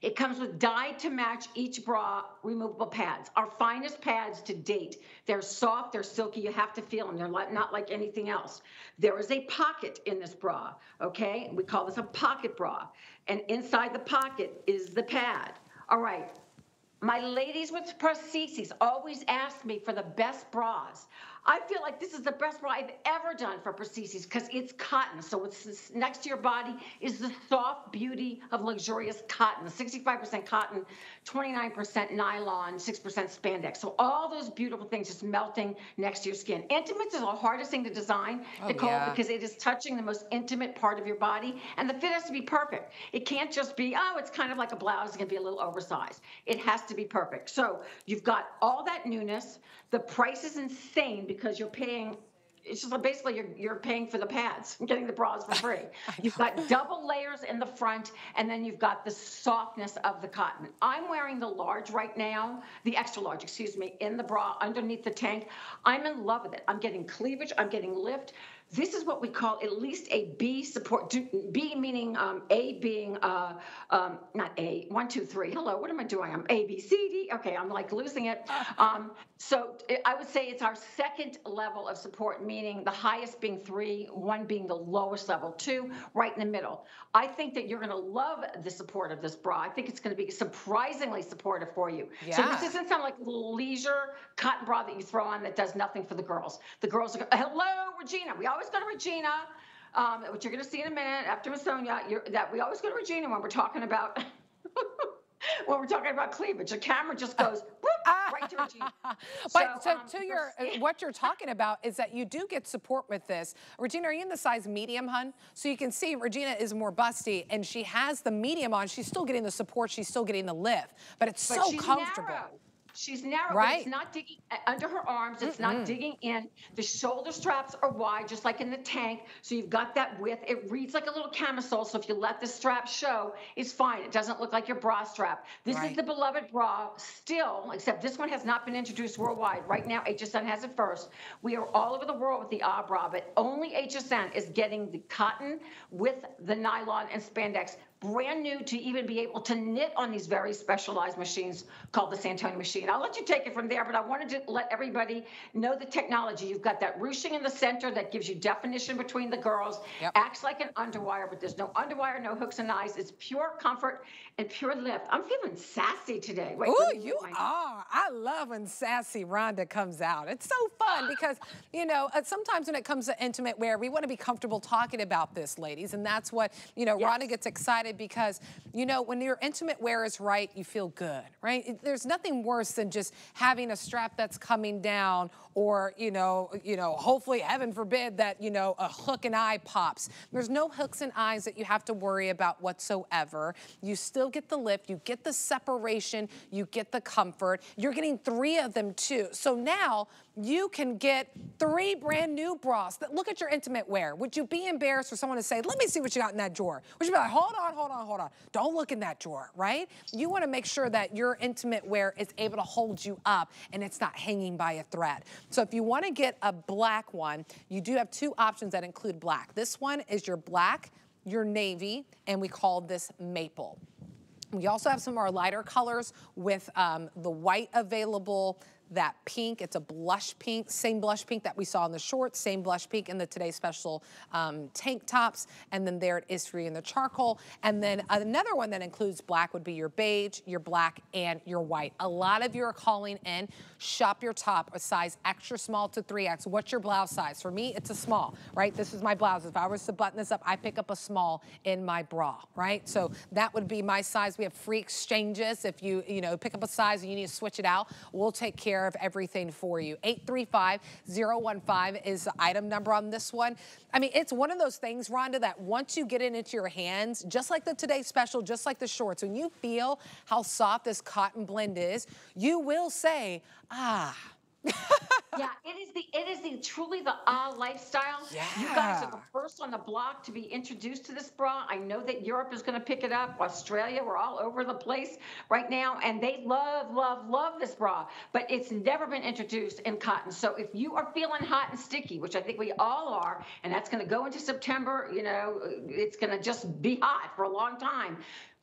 it comes with dye to match each bra removable pads. Our finest pads to date. They're soft, they're silky, you have to feel them. They're not like anything else. There is a pocket in this bra, okay? We call this a pocket bra. And inside the pocket is the pad. All right. My ladies with prostheses always ask me for the best bras. I feel like this is the best bra I've ever done for prostheses because it's cotton. So what's next to your body is the soft beauty of luxurious cotton, sixty-five percent cotton, twenty-nine percent nylon, six percent spandex. So all those beautiful things just melting next to your skin. Intimates is the hardest thing to design, oh, Nicole, yeah. because it is touching the most intimate part of your body. And the fit has to be perfect. It can't just be, oh, it's kind of like a blouse. It's going to be a little oversized. It has to be perfect. So you've got all that newness. The price is insane because you're paying, it's just like basically you're, you're paying for the pads and getting the bras for free. You've got double layers in the front, and then you've got the softness of the cotton. I'm wearing the large right now, the extra large, excuse me, in the bra underneath the tank. I'm in love with it. I'm getting cleavage. I'm getting lift. This is what we call at least a B support. B meaning um, A being uh, um, not A. One, two, three. Hello, what am I doing? I'm A, B, C, D. Okay, I'm like losing it. Um, so I would say it's our second level of support, meaning the highest being three, one being the lowest level, two right in the middle. I think that you're going to love the support of this bra. I think it's going to be surprisingly supportive for you. Yeah. So this isn't some like leisure cotton bra that you throw on that does nothing for the girls. The girls are hello, Regina. We always go to Regina, um, which you're going to see in a minute after Miss Sonia, you're, that we always go to Regina when we're talking about when we're talking about cleavage. The camera just goes whoop, right to Regina. But so, so to um, your what you're talking about is that you do get support with this. Regina, are you in the size medium, hun? So you can see Regina is more busty, and she has the medium on. She's still getting the support. She's still getting the lift, but it's but so she's comfortable. Narrow. She's narrow, right. But it's not digging under her arms. It's mm-hmm. not digging in. The shoulder straps are wide, just like in the tank. So you've got that width. It reads like a little camisole. So if you let the strap show, it's fine. It doesn't look like your bra strap. This right. is the beloved bra still, except this one has not been introduced worldwide. Right now, H S N has it first. We are all over the world with the A bra, but only H S N is getting the cotton with the nylon and spandex. Brand new to even be able to knit on these very specialized machines called the Santoni machine. I'll let you take it from there, but I wanted to let everybody know the technology. You've got that ruching in the center that gives you definition between the girls, yep. acts like an underwire, but there's no underwire, no hooks and eyes. It's pure comfort and pure lift. I'm feeling sassy today. Oh, you are. I love when sassy Rhonda comes out. It's so fun because, you know, sometimes when it comes to intimate wear, we want to be comfortable talking about this, ladies, and that's what, you know, yes. Rhonda gets excited because, you know, when your intimate wear is right, you feel good, right? There's nothing worse than just having a strap that's coming down or, you know, you know, hopefully, heaven forbid, that, you know, a hook and eye pops. There's no hooks and eyes that you have to worry about whatsoever. You still get the lift, you get the separation, you get the comfort. You're getting three of them, too. So now you can get three brand new bras that look at your intimate wear. Would you be embarrassed for someone to say, let me see what you got in that drawer? Would you be like, hold on, hold on, hold on. Don't look in that drawer, right? You want to make sure that your intimate wear is able to hold you up and it's not hanging by a thread. So if you want to get a black one, you do have two options that include black. This one is your black, your navy, and we call this maple. We also have some of our lighter colors with um, the white available, that pink. It's a blush pink, same blush pink that we saw in the shorts, same blush pink in the Today Special um, tank tops, and then there it is for you in the charcoal. And then another one that includes black would be your beige, your black, and your white. A lot of you are calling in, shop your top a size extra small to three X. What's your blouse size? For me, it's a small, right? This is my blouse. If I was to button this up, I pick up a small in my bra, right? So that would be my size. We have free exchanges. If you, you know, pick up a size and you need to switch it out, we'll take care of everything for you. eight three five zero one five is the item number on this one. I mean, it's one of those things, Rhonda, that once you get it into your hands, just like the Today Special, just like the shorts, when you feel how soft this cotton blend is, you will say, ah. Yeah, it is the it is the truly the ah uh, lifestyle. Yeah. You guys are the first on the block to be introduced to this bra. I know that Europe is going to pick it up. Australia, we're all over the place right now, and they love, love, love this bra. But it's never been introduced in cotton. So if you are feeling hot and sticky, which I think we all are, and that's going to go into September, you know, it's going to just be hot for a long time.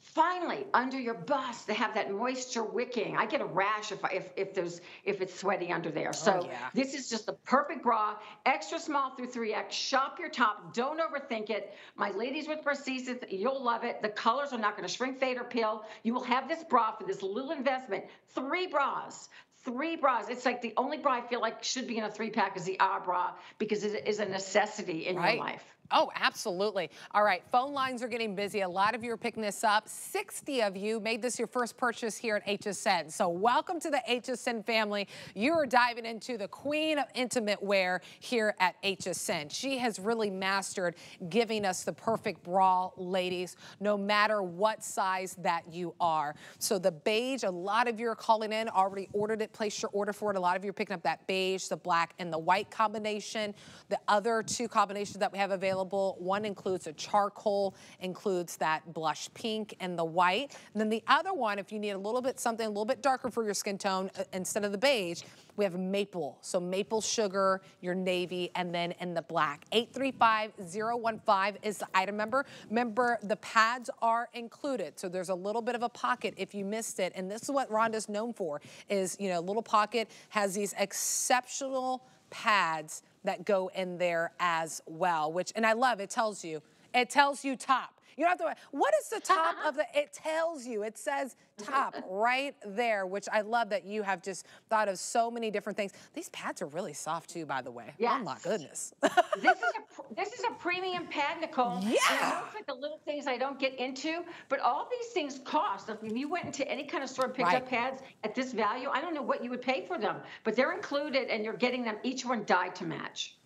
Finally, under your bust, they have that moisture wicking. I get a rash if I, if if there's if it's sweaty under there. So oh, yeah. This is just the perfect bra, extra small through three X. Shop your top. Don't overthink it. My ladies with prosthesis, you'll love it. The colors are not going to shrink, fade, or peel. You will have this bra for this little investment. Three bras. Three bras. It's like the only bra I feel like should be in a three-pack is the ah bra, because it is a necessity in right. your life. Oh, absolutely. All right, phone lines are getting busy. A lot of you are picking this up. sixty of you made this your first purchase here at H S N. So welcome to the H S N family. You are diving into the queen of intimate wear here at H S N. She has really mastered giving us the perfect bra, ladies, no matter what size that you are. So the beige, a lot of you are calling in, already ordered it, placed your order for it. A lot of you are picking up that beige, the black, and the white combination. The other two combinations that we have available, one includes a charcoal, includes that blush pink and the white. And then the other one, if you need a little bit something a little bit darker for your skin tone, uh, instead of the beige, we have maple. So maple sugar, your navy, and then in the black. eight three five zero one five is the item number. Remember, the pads are included. So there's a little bit of a pocket if you missed it. And this is what Rhonda's known for, is, you know, little pocket has these exceptional pads that go in there as well, which, and I love, it tells you, it tells you top. You don't have to, what is the top of the, it tells you, it says top right there, which I love that you have just thought of so many different things. These pads are really soft too, by the way. Yes. Oh my goodness. This is a, this is a premium pad, Nicole. Yeah. And it's like the little things I don't get into, but all these things cost. If you went into any kind of store and picked right. up pads at this value, I don't know what you would pay for them, but they're included and you're getting them, each one dyed to match.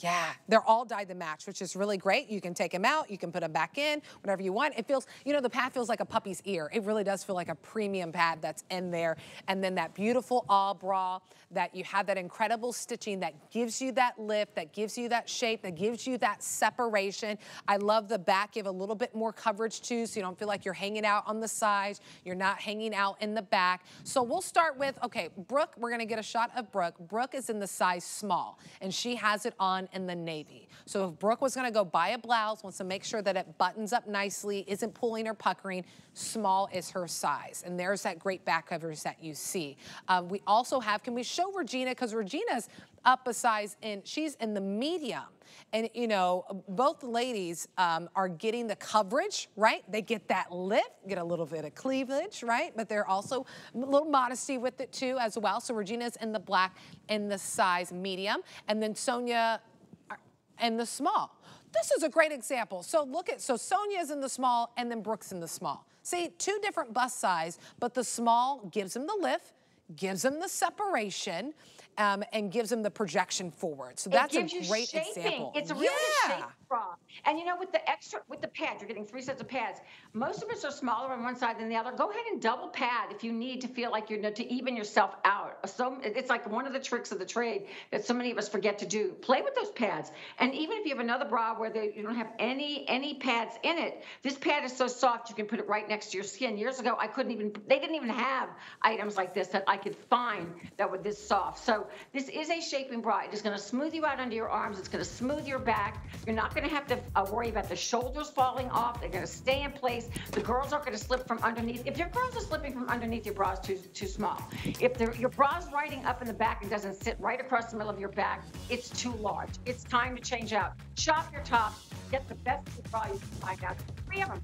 Yeah, they're all dyed to match, which is really great. You can take them out, you can put them back in, whatever you want. It feels, you know, the pad feels like a puppy's ear. It really does feel like a premium pad that's in there. And then that beautiful all bra that you have, that incredible stitching that gives you that lift, that gives you that shape, that gives you that separation. I love the back. You have a little bit more coverage too, so you don't feel like you're hanging out on the sides. You're not hanging out in the back. So we'll start with, okay, Brooke, we're going to get a shot of Brooke. Brooke is in the size small, and she has it on in the navy. So if Brooke was going to go buy a blouse, wants to make sure that it buttons up nicely, isn't pulling or puckering, small is her size. And there's that great back coverage that you see. Um, we also have, can we show Regina? Because Regina's up a size in, she's in the medium. And, you know, both ladies um, are getting the coverage, right? They get that lift, get a little bit of cleavage, right? But they're also a little modesty with it, too, as well. So Regina's in the black in the size medium. And then Sonia in the small. This is a great example. So look at, so Sonia's in the small and then Brooke's in the small. See, two different bust size, but the small gives them the lift, gives them the separation, Um, and gives them the projection forward. So that's a great shaping. example. It's a really yeah. shaped bra. And you know, with the extra, with the pads, you're getting three sets of pads. Most of us are smaller on one side than the other. Go ahead and double pad if you need to feel like you're, you know, to even yourself out. So it's like one of the tricks of the trade that so many of us forget to do. Play with those pads. And even if you have another bra where they, you don't have any any pads in it, this pad is so soft you can put it right next to your skin. Years ago, I couldn't even, they didn't even have items like this that I could find that were this soft. So So this is a shaping bra. It is going to smooth you out under your arms. It's going to smooth your back. You're not going to have to uh, worry about the shoulders falling off. They're going to stay in place. The girls aren't going to slip from underneath. If your girls are slipping from underneath, your bra's too too small. If your bra's riding up in the back and doesn't sit right across the middle of your back, it's too large. It's time to change out. Shop your tops. Get the best bra you can find out. Three of them.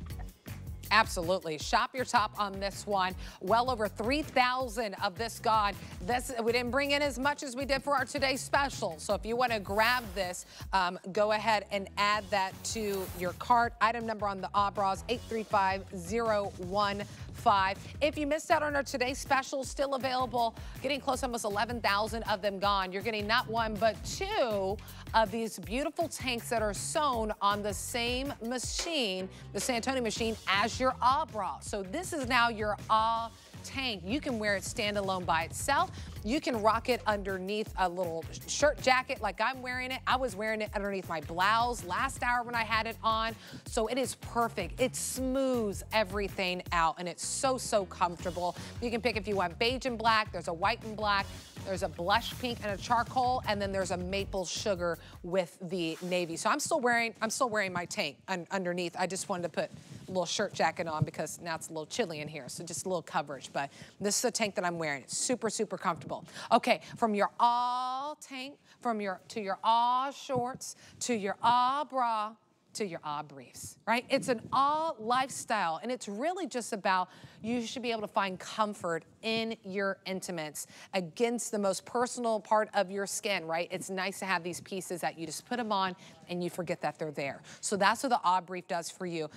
Absolutely. Shop your top on this one. Well over three thousand of this gone. This, we didn't bring in as much as we did for our today's special. So if you want to grab this, um, go ahead and add that to your cart. Item number on the A W bras, eight three five zero one five. If you missed out on our today's special, still available, getting close to almost eleven thousand of them gone. You're getting not one, but two of these beautiful tanks that are sewn on the same machine, the Santoni machine, as your A W bra. So this is now your A W tank. You can wear it standalone by itself. You can rock it underneath a little shirt jacket like I'm wearing it. I was wearing it underneath my blouse last hour when I had it on. So it is perfect. It smooths everything out and it's so, so comfortable. You can pick if you want beige and black. There's a white and black. There's a blush pink and a charcoal, and then there's a maple sugar with the navy. So I'm still wearing, I'm still wearing my tank un underneath. I just wanted to put a little shirt jacket on because now it's a little chilly in here. So just a little coverage, but this is the tank that I'm wearing. It's super, super comfortable. Okay, from your all tank, from your, to your all shorts, to your all bra, to your A W briefs, right? It's an A W lifestyle, and it's really just about you should be able to find comfort in your intimates against the most personal part of your skin, right? It's nice to have these pieces that you just put them on and you forget that they're there. So that's what the A W brief does for you.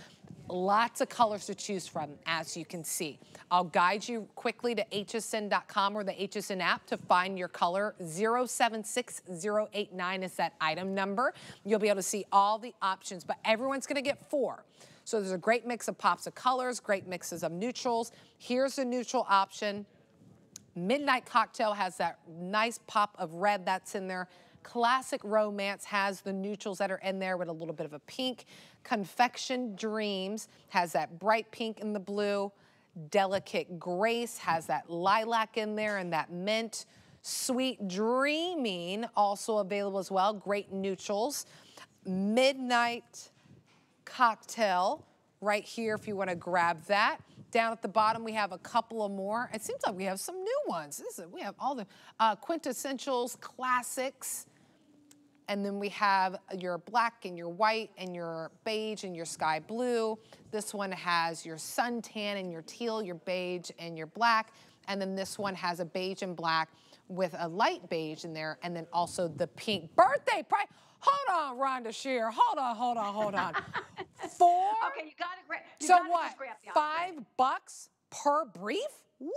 Lots of colors to choose from, as you can see. I'll guide you quickly to H S N dot com or the H S N app to find your color. zero seven six zero eight nine is that item number. You'll be able to see all the options, but everyone's gonna get four. So there's a great mix of pops of colors, great mixes of neutrals. Here's the neutral option. Midnight Cocktail has that nice pop of red that's in there. Classic Romance has the neutrals that are in there with a little bit of a pink. Confection Dreams has that bright pink and the blue. Delicate Grace has that lilac in there and that mint. Sweet Dreaming also available as well, great neutrals. Midnight Cocktail right here if you want to grab that. Down at the bottom, we have a couple of more. It seems like we have some new ones. This is, we have all the uh, quintessentials, classics, and then we have your black and your white and your beige and your sky blue. This one has your suntan and your teal, your beige and your black, and then this one has a beige and black with a light beige in there, and then also the pink birthday price. Hold on, Rhonda Shear. Hold on, hold on, hold on. Four? Okay, you gotta grab. So what? Five bucks per brief? What?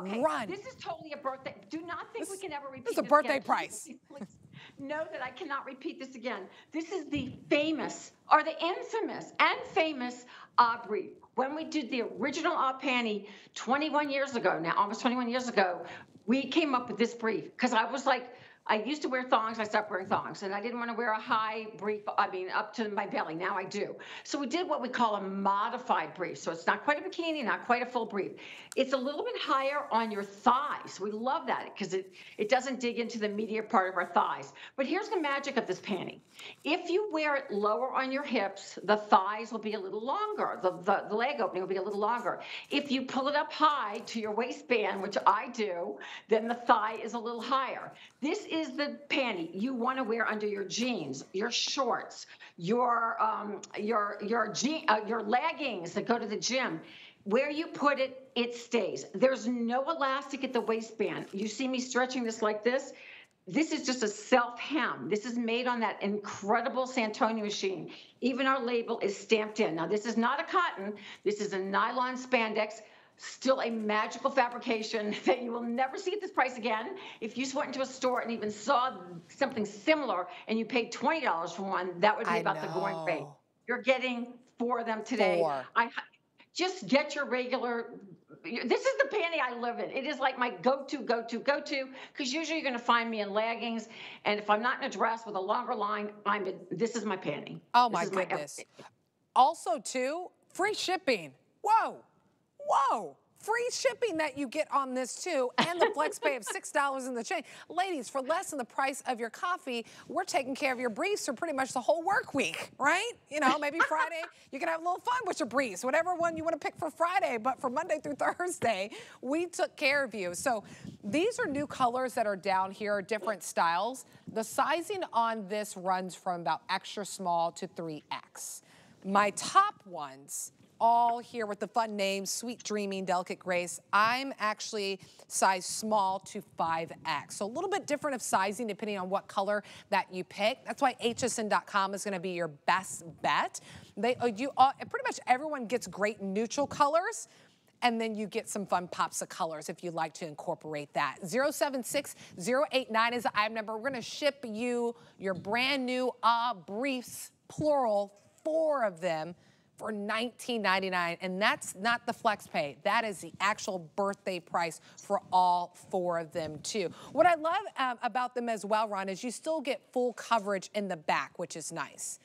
Okay, Run. This is totally a birthday. Do not think this, we can ever repeat this. It's a birthday again. price. Please, please, please. Know that I cannot repeat this again. This is the famous, or the infamous and famous A W brief. When we did the original A W panty twenty-one years ago, now almost twenty-one years ago, we came up with this brief because I was like, I used to wear thongs. I stopped wearing thongs, and I didn't want to wear a high brief, I mean, up to my belly. Now I do. So we did what we call a modified brief. So it's not quite a bikini, not quite a full brief. It's a little bit higher on your thighs. We love that because it, it doesn't dig into the meatier part of our thighs. But here's the magic of this panty. If you wear it lower on your hips, the thighs will be a little longer. The, the, the leg opening will be a little longer. If you pull it up high to your waistband, which I do, then the thigh is a little higher. This is is the panty you want to wear under your jeans, your shorts, your um, your your je uh, your leggings that go to the gym. Where you put it, it stays. There's no elastic at the waistband. You see me stretching this like this. This is just a self-hem. This is made on that incredible Santoni machine. Even our label is stamped in. Now, this is not a cotton. This is a nylon spandex. Still a magical fabrication that you will never see at this price again. If you just went into a store and even saw something similar and you paid twenty dollars for one, that would be I about know. the going rate. You're getting four of them today. Four. I just get your regular. This is the panty I live in. It is like my go-to, go-to, go-to, because usually you're going to find me in leggings, and if I'm not in a dress with a longer line, I'm in, this is my panty. Oh, my this goodness. My also, too, free shipping. Whoa. Whoa, free shipping that you get on this too, and the flex pay of six dollars in the change. Ladies, for less than the price of your coffee, we're taking care of your briefs for pretty much the whole work week, right? You know, maybe Friday, you can have a little fun with your briefs, whatever one you want to pick for Friday, but for Monday through Thursday, we took care of you. So these are new colors that are down here, different styles. The sizing on this runs from about extra small to three X. My top ones, all here with the fun names, Sweet Dreaming, Delicate Grace. I'm actually size small to five X. So a little bit different of sizing depending on what color that you pick. That's why H S N dot com is gonna be your best bet. They, you, all, pretty much everyone gets great neutral colors, and then you get some fun pops of colors if you'd like to incorporate that. zero seven six zero eight nine is the item number. We're gonna ship you your brand new Ah Briefs, plural, four of them, for nineteen ninety-nine, and that's not the flex pay. That is the actual birthday price for all four of them too. What I love um, about them as well, Ron, is you still get full coverage in the back, which is nice.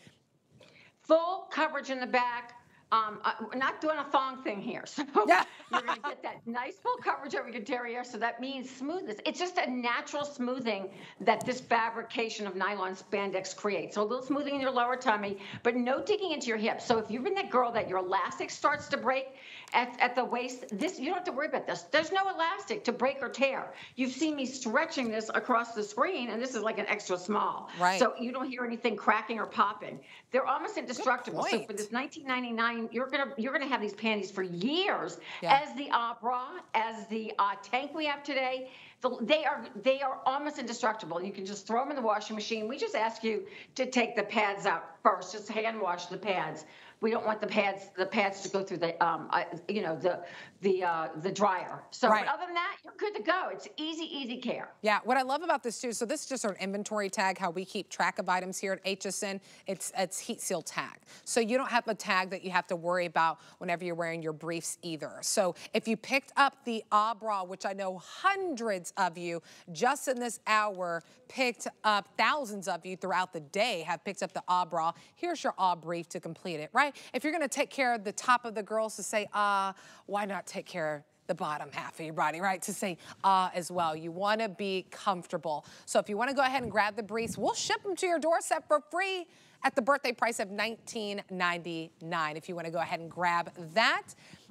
Full coverage in the back. Um, I, we're not doing a thong thing here, so yeah. You're going to get that nice full coverage over your derriere, so that means smoothness. It's just a natural smoothing that this fabrication of nylon spandex creates. So a little smoothing in your lower tummy, but no digging into your hips. So if you've been that girl that your elastic starts to break at, at the waist, this you don't have to worry about this. There's no elastic to break or tear. You've seen me stretching this across the screen, and this is like an extra small. Right. So you don't hear anything cracking or popping. They're almost indestructible. So for this nineteen ninety-nine, You're gonna you're gonna have these panties for years, yeah. As the uh, bra, as the uh, tank we have today. The, they are they are almost indestructible. You can just throw them in the washing machine. We just ask you to take the pads out first. Just hand wash the pads. We don't want the pads the pads to go through the um uh, you know the the uh, the dryer. So right. But other than that, you're good to go. It's easy easy care. Yeah. What I love about this too. So this is just our inventory tag. How we keep track of items here at H S N. It's it's heat seal tag. So you don't have a tag that you have to worry about whenever you're wearing your briefs either. So if you picked up the Ah Bra, which I know hundreds of you just in this hour picked up, thousands of you throughout the day have picked up the Ah Bra. Here's your Ah Brief to complete it, right? If you're gonna take care of the top of the girls to say, ah, uh, why not take care of the bottom half of your body, right? To say ah uh, as well. You wanna be comfortable. So if you wanna go ahead and grab the briefs, we'll ship them to your doorstep for free at the birthday price of nineteen ninety-nine. If you wanna go ahead and grab that.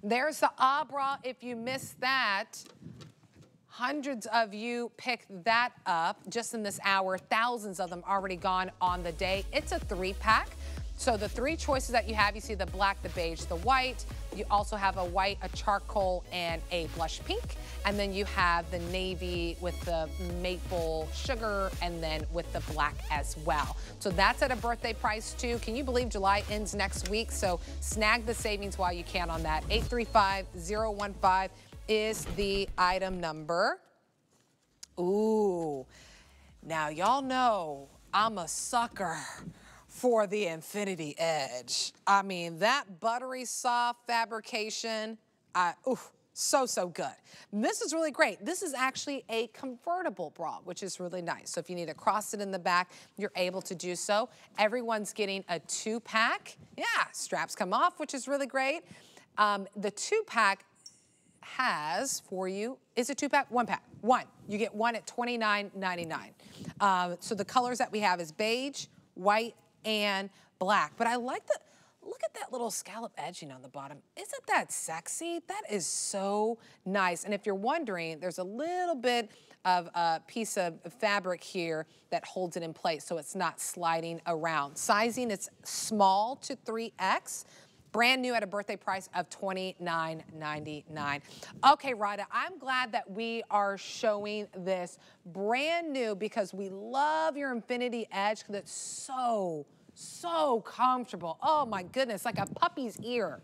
There's the Ah Bra, if you missed that. Hundreds of you picked that up just in this hour. Thousands of them already gone on the day. It's a three-pack. So the three choices that you have, you see the black, the beige, the white. You also have a white, a charcoal, and a blush pink. And then you have the navy with the maple sugar and then with the black as well. So that's at a birthday price too. Can you believe July ends next week? So snag the savings while you can on that. eight three five zero one five. Is the item number. Ooh, now y'all know I'm a sucker for the Infinity Edge. I mean, that buttery soft fabrication, I, ooh, so, so good. This is really great. This is actually a convertible bra, which is really nice. So if you need to cross it in the back, you're able to do so. Everyone's getting a two pack. Yeah, straps come off, which is really great. Um, the two pack has for you, is it two pack? One pack, one. You get one at twenty-nine ninety-nine. Uh, so the colors that we have is beige, white, and black. But I like the, look at that little scallop edging on the bottom. Isn't that sexy? That is so nice. And if you're wondering, there's a little bit of a piece of fabric here that holds it in place so it's not sliding around. Sizing, it's small to three X. Brand new at a birthday price of twenty-nine ninety-nine. Okay, Rhonda, I'm glad that we are showing this brand new because we love your Infinity Edge because it's so, so comfortable. Oh my goodness, like a puppy's ear.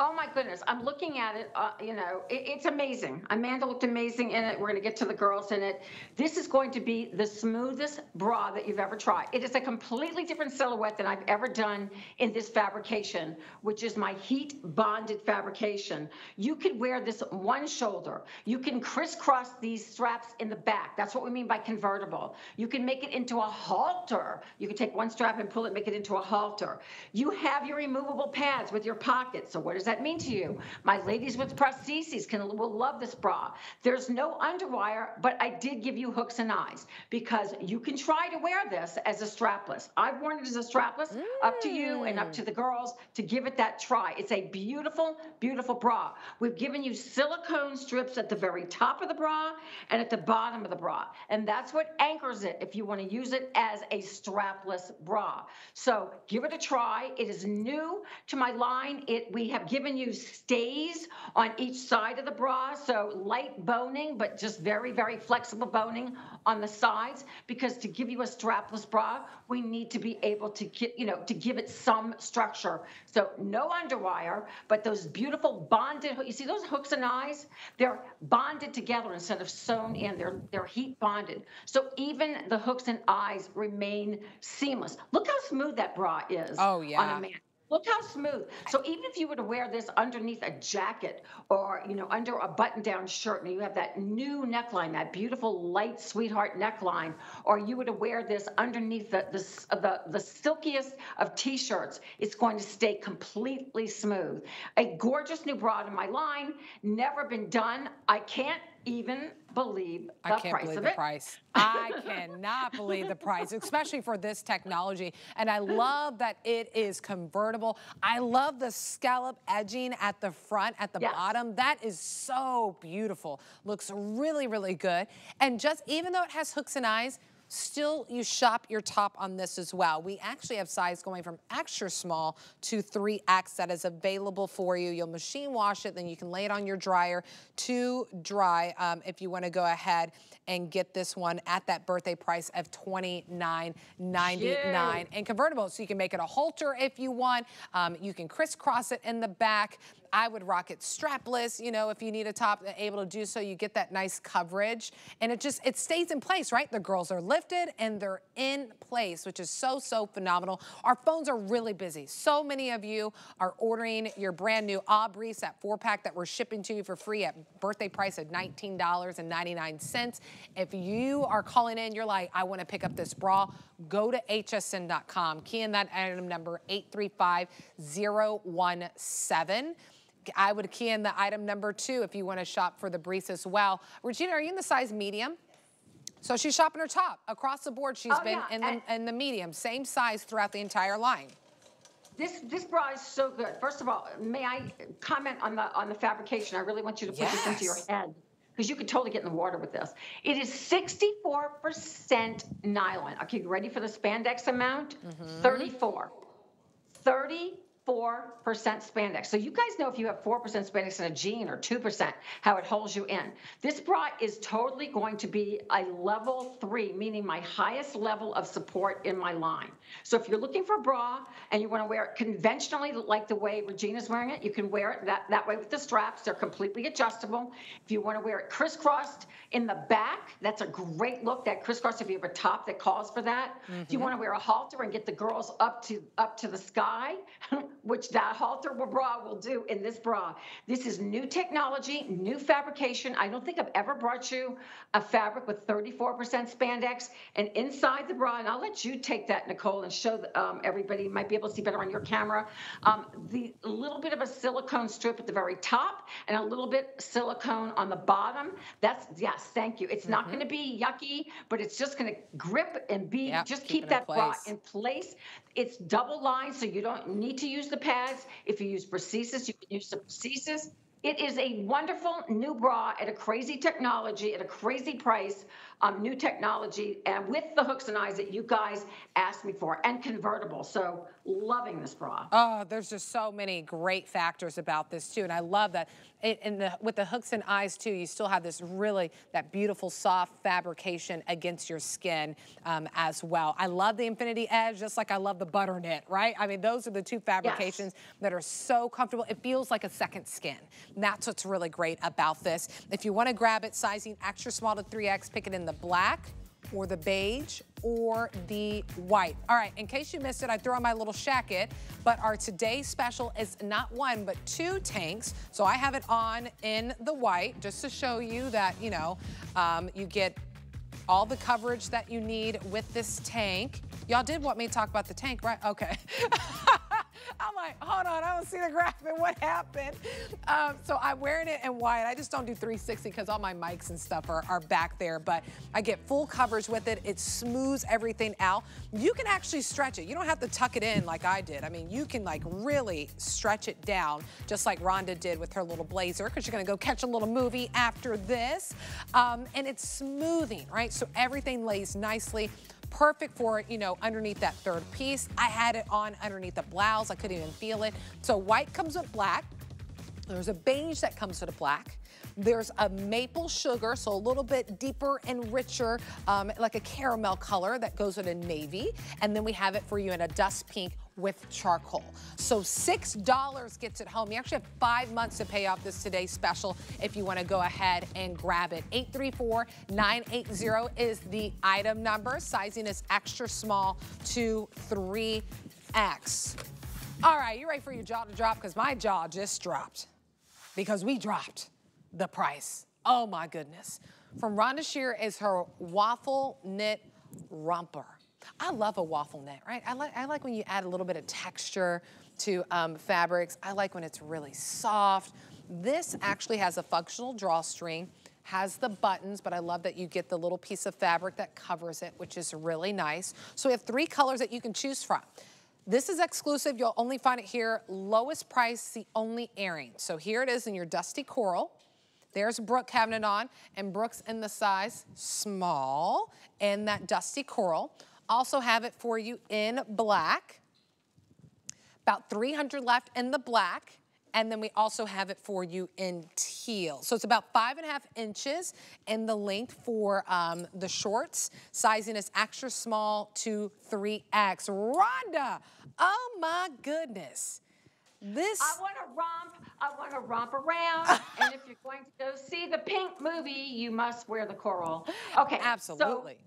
Oh my goodness, I'm looking at it, uh, you know, it, it's amazing. Amanda looked amazing in it. We're gonna get to the girls in it. This is going to be the smoothest bra that you've ever tried. It is a completely different silhouette than I've ever done in this fabrication, which is my heat bonded fabrication. You could wear this one shoulder. You can crisscross these straps in the back. That's what we mean by convertible. You can make it into a halter. You can take one strap and pull it, make it into a halter. You have your removable pads with your pockets. So what is that mean to you? My ladies with prostheses can will love this bra. There's no underwire, but I did give you hooks and eyes because you can try to wear this as a strapless. I've worn it as a strapless. Mm. Up to you and up to the girls to give it that try. It's a beautiful, beautiful bra. We've given you silicone strips at the very top of the bra and at the bottom of the bra. And that's what anchors it if you want to use it as a strapless bra. So give it a try. It is new to my line. It we have given you stays on each side of the bra, so light boning, but just very, very flexible boning on the sides, because to give you a strapless bra, we need to be able to get, you know, to give it some structure. So no underwire, but those beautiful bonded, you see those hooks and eyes? They're bonded together instead of sewn in. They're, they're heat bonded. So even the hooks and eyes remain seamless. Look how smooth that bra is. Oh, yeah. On a man. Look how smooth. So even if you were to wear this underneath a jacket or, you know, under a button-down shirt and you have that new neckline, that beautiful light sweetheart neckline, or you were to wear this underneath the the, the, the silkiest of T-shirts, it's going to stay completely smooth. A gorgeous new bra in my line, never been done. I can't even believe the I can't price believe of the it. price. I cannot believe the price, especially for this technology. And I love that it is convertible. I love the scallop edging at the front, at the yes. bottom. That is so beautiful. Looks really, really good. And just even though it has hooks and eyes, still you shop your top on this as well. We actually have size going from extra small to three X that is available for you. You'll machine wash it, then you can lay it on your dryer to dry um, if you want to go ahead and get this one at that birthday price of twenty-nine ninety-nine. Yay. And convertible, so you can make it a halter if you want. Um, you can crisscross it in the back. I would rock it strapless, you know, if you need a top that's able to do so. You get that nice coverage, and it just, it stays in place, right? The girls are lifted and they're in place, which is so, so phenomenal. Our phones are really busy. So many of you are ordering your brand new Aubrey's, that four pack that we're shipping to you for free at birthday price of nineteen ninety-nine. If you are calling in, you're like, I want to pick up this bra, go to H S N dot com, key in that item number eight three five zero one seven. I would key in the item number two if you want to shop for the briefs as well. Regina, are you in the size medium? So she's shopping her top. Across the board, she's oh, been yeah. in, the, in the medium. Same size throughout the entire line. This this bra is so good. First of all, may I comment on the on the fabrication? I really want you to put yes. this into your head, because you could totally get in the water with this. It is sixty-four percent nylon. Okay, you ready for the spandex amount? Mm-hmm. thirty-four. thirty-four. four percent spandex. So you guys know if you have four percent spandex in a jean or two percent, how it holds you in. This bra is totally going to be a level three, meaning my highest level of support in my line. So if you're looking for a bra and you want to wear it conventionally, like the way Regina's wearing it, you can wear it that, that way with the straps. They're completely adjustable. If you want to wear it crisscrossed in the back, that's a great look, that crisscross, if you have a top that calls for that. Mm-hmm. If you want to wear a halter and get the girls up to, up to the sky, which that halter bra will do in this bra. This is new technology, new fabrication. I don't think I've ever brought you a fabric with thirty-four percent spandex. And inside the bra, and I'll let you take that, Nicole, and show um, everybody. You might be able to see better on your camera. Um, the little bit of a silicone strip at the very top and a little bit silicone on the bottom. That's, yes, thank you. It's mm-hmm. not going to be yucky, but it's just going to grip and be, yep, just keep that bra in place. It's double lined, so you don't need to use the pads. If you use prosthesis, you can use the prosthesis. It is a wonderful new bra at a crazy technology, at a crazy price, um, new technology, and with the hooks and eyes that you guys asked me for, and convertible. So loving this bra. Oh, there's just so many great factors about this too, and I love that. It, and the, with the hooks and eyes too, you still have this really, that beautiful soft fabrication against your skin um, as well. I love the infinity edge, just like I love the butter knit, right? I mean, those are the two fabrications yes. that are so comfortable. It feels like a second skin. And that's what's really great about this. If you want to grab it, sizing extra small to three X, pick it in the black or the beige or the white. All right, in case you missed it, I threw on my little shacket, but our today's special is not one, but two tanks. So I have it on in the white just to show you that, you know, um, you get all the coverage that you need with this tank. Y'all did want me to talk about the tank, right? Okay. I'm like, hold on, I don't see the graphic. What happened? Um, so I'm wearing it in wide. I just don't do three sixty because all my mics and stuff are, are back there. But I get full coverage with it. It smooths everything out. You can actually stretch it. You don't have to tuck it in like I did. I mean, you can like really stretch it down, just like Rhonda did with her little blazer, because you're going to go catch a little movie after this. Um, and it's smoothing, right? So everything lays nicely. Perfect for, you know, underneath that third piece. I had it on underneath the blouse. I couldn't even feel it. So white comes with black. There's a beige that comes with a black. There's a maple sugar, so a little bit deeper and richer, um, like a caramel color that goes with a navy. And then we have it for you in a dust pink with charcoal. So six dollars gets it home. You actually have five months to pay off this today's special if you wanna go ahead and grab it. eight three four, nine eight zero is the item number. Sizing is extra small to three X. All right, you ready for your jaw to drop? Because my jaw just dropped. Because we dropped the price. Oh my goodness. From Rhonda Shear is her waffle knit romper. I love a waffle knit, right? I like, I like when you add a little bit of texture to um, fabrics. I like when it's really soft. This actually has a functional drawstring, has the buttons, but I love that you get the little piece of fabric that covers it, which is really nice. So we have three colors that you can choose from. This is exclusive, you'll only find it here. Lowest price, the only airing. So here it is in your dusty coral. There's Brooke having it on, and Brooke's in the size small in that dusty coral. Also have it for you in black. About three hundred left in the black. And then we also have it for you in teal. So it's about five and a half inches in the length for um, the shorts. Sizing is extra small to three X. Rhonda, oh my goodness. This. I want to romp. I want to romp around. And if you're going to go see the pink movie, you must wear the coral. Okay. Absolutely. So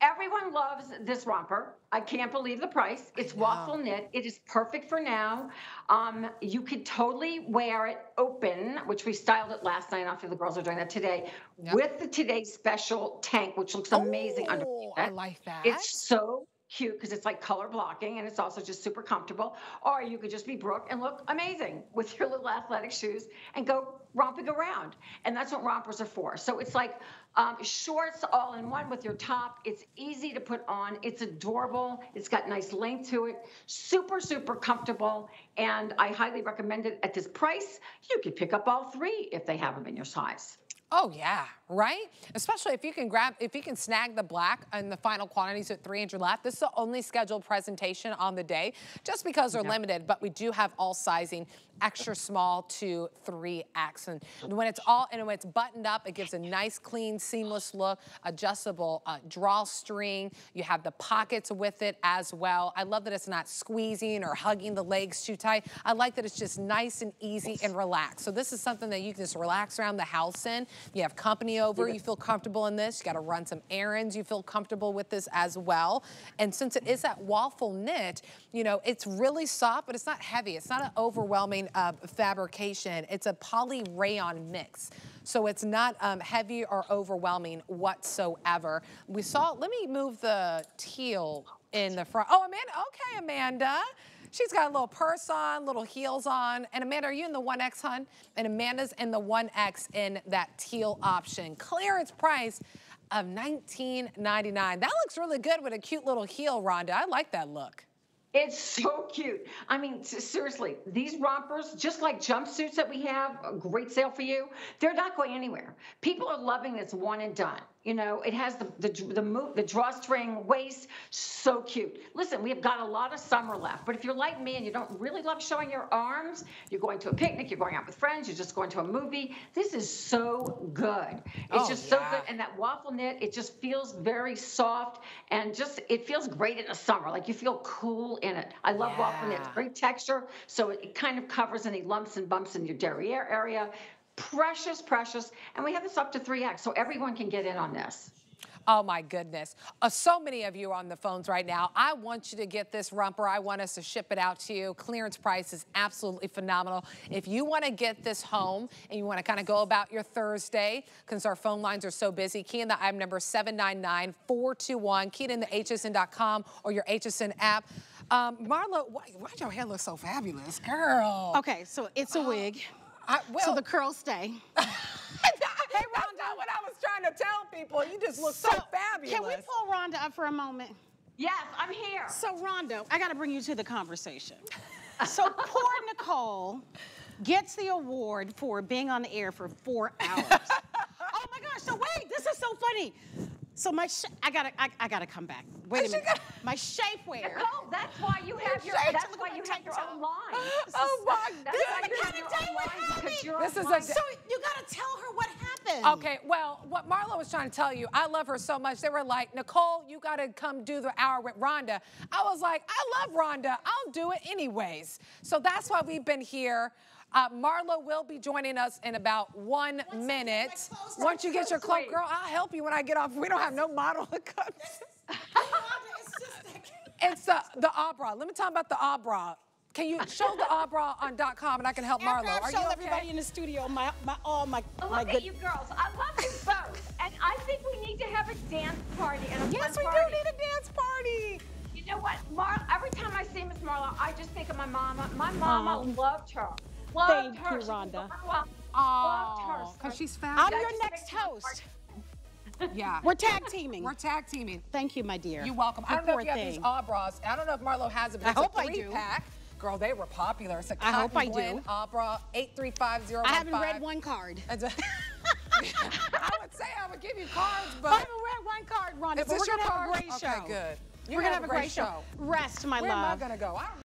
everyone loves this romper. I can't believe the price. It's waffle knit. It is perfect for now. Um, you could totally wear it open, which we styled it last night. I feel the girls are doing that today yep. with the today's special tank, which looks amazing. Oh, underneath it. I like that. It's so cute because it's like color blocking, and it's also just super comfortable. Or you could just be Brooke and look amazing with your little athletic shoes and go romping around. And that's what rompers are for. So it's like um, shorts all in one with your top. It's easy to put on. It's adorable. It's got nice length to it. Super, super comfortable. And I highly recommend it at this price. You could pick up all three if they have them in your size. Oh yeah, right? Especially if you can grab, if you can snag the black and the final quantities at three hundred left. This is the only scheduled presentation on the day, just because they're yeah. limited, but we do have all sizing, extra small to three X. And when it's all, and when it's buttoned up, it gives a nice, clean, seamless look, adjustable uh, drawstring. You have the pockets with it as well. I love that it's not squeezing or hugging the legs too tight. I like that it's just nice and easy and relaxed. So this is something that you can just relax around the house in. You have company over, you feel comfortable in this. You got to run some errands, you feel comfortable with this as well. And since it is that waffle knit, you know, it's really soft, but it's not heavy. It's not an overwhelming uh, fabrication. It's a poly rayon mix. So it's not um, heavy or overwhelming whatsoever. We saw, let me move the teal in the front. Oh, Amanda, okay, Amanda. She's got a little purse on, little heels on. And Amanda, are you in the one X, hun? And Amanda's in the one X in that teal option. Clearance price of nineteen ninety-nine. That looks really good with a cute little heel, Rhonda. I like that look. It's so cute. I mean, seriously, these rompers, just like jumpsuits that we have, a great sale for you. They're not going anywhere. People are loving this one and done. You know, it has the the the, move, the drawstring waist, so cute. Listen, we've got a lot of summer left, but if you're like me and you don't really love showing your arms, you're going to a picnic, you're going out with friends, you're just going to a movie. This is so good. It's oh, just yeah. so good. And that waffle knit, it just feels very soft and just it feels great in the summer. Like you feel cool in it. I love yeah. waffle knits. Great texture, so it, it kind of covers any lumps and bumps in your derriere area. Precious, precious, and we have this up to three X, so everyone can get in on this. Oh my goodness. Uh, so many of you are on the phones right now. I want you to get this romper. I want us to ship it out to you. Clearance price is absolutely phenomenal. If you want to get this home and you want to kind of go about your Thursday, because our phone lines are so busy, key in the item number seven nine nine, four two one, key it in the H S N dot com or your H S N app. Um, Marlo, why, why'd your hair look so fabulous, girl? Okay, so it's a uh, wig. I, well, so the curls stay. Hey, Rhonda, what I was trying to tell people, you just look so, so fabulous. Can we pull Rhonda up for a moment? Yes, I'm here. So, Rhonda, I got to bring you to the conversation. So, poor Nicole gets the award for being on the air for four hours. Oh, my gosh. So, wait, this is so funny. So, my, sh I got to I, I gotta come back. Wait a minute. My shapewear. Nicole, that's why you have your, that's why you have your own line. Oh, my God. This is the kind of day we're having. This is a, so, you got to tell her what happened. Okay, well, what Marlo was trying to tell you, I love her so much. They were like, Nicole, you got to come do the hour with Rhonda. I was like, I love Rhonda. I'll do it anyways. So that's why we've been here. Uh, Marlo will be joining us in about one Once minute. I get clothes, Once you get your cloak, girl, I'll help you when I get off. We don't have no model hookups. It's uh, the Abra. Let me talk about the Abra. Can you show the Abra on .com and I can help Marlo? After I've shown okay? everybody in the studio my, my, all my, oh, my look good. Look at you girls. I love you both. And I think we need to have a dance party. And a yes, we party. do need a dance party. You know what, Marlo, every time I see Miss Marlo, I just think of my mama. My mama oh. loved her. Loved Thank her. you, Rhonda. Oh, because she's fabulous. I'm your next host. Yeah. We're tag teaming. We're tag teaming. Thank you, my dear. You're welcome. I don't know if you thing. have these Abras. I don't know if Marlo has it, but it's I hope a three-pack. Girl, they were popular. It's a I hope I do. Abra eight three five zero one five. I haven't read one card. I would say I would give you cards, but I haven't read one card, Rhonda. But we're gonna card? have a great okay, show. Good. You're we're gonna have, have a great show. show. Rest, my Where love. Where am I gonna go? I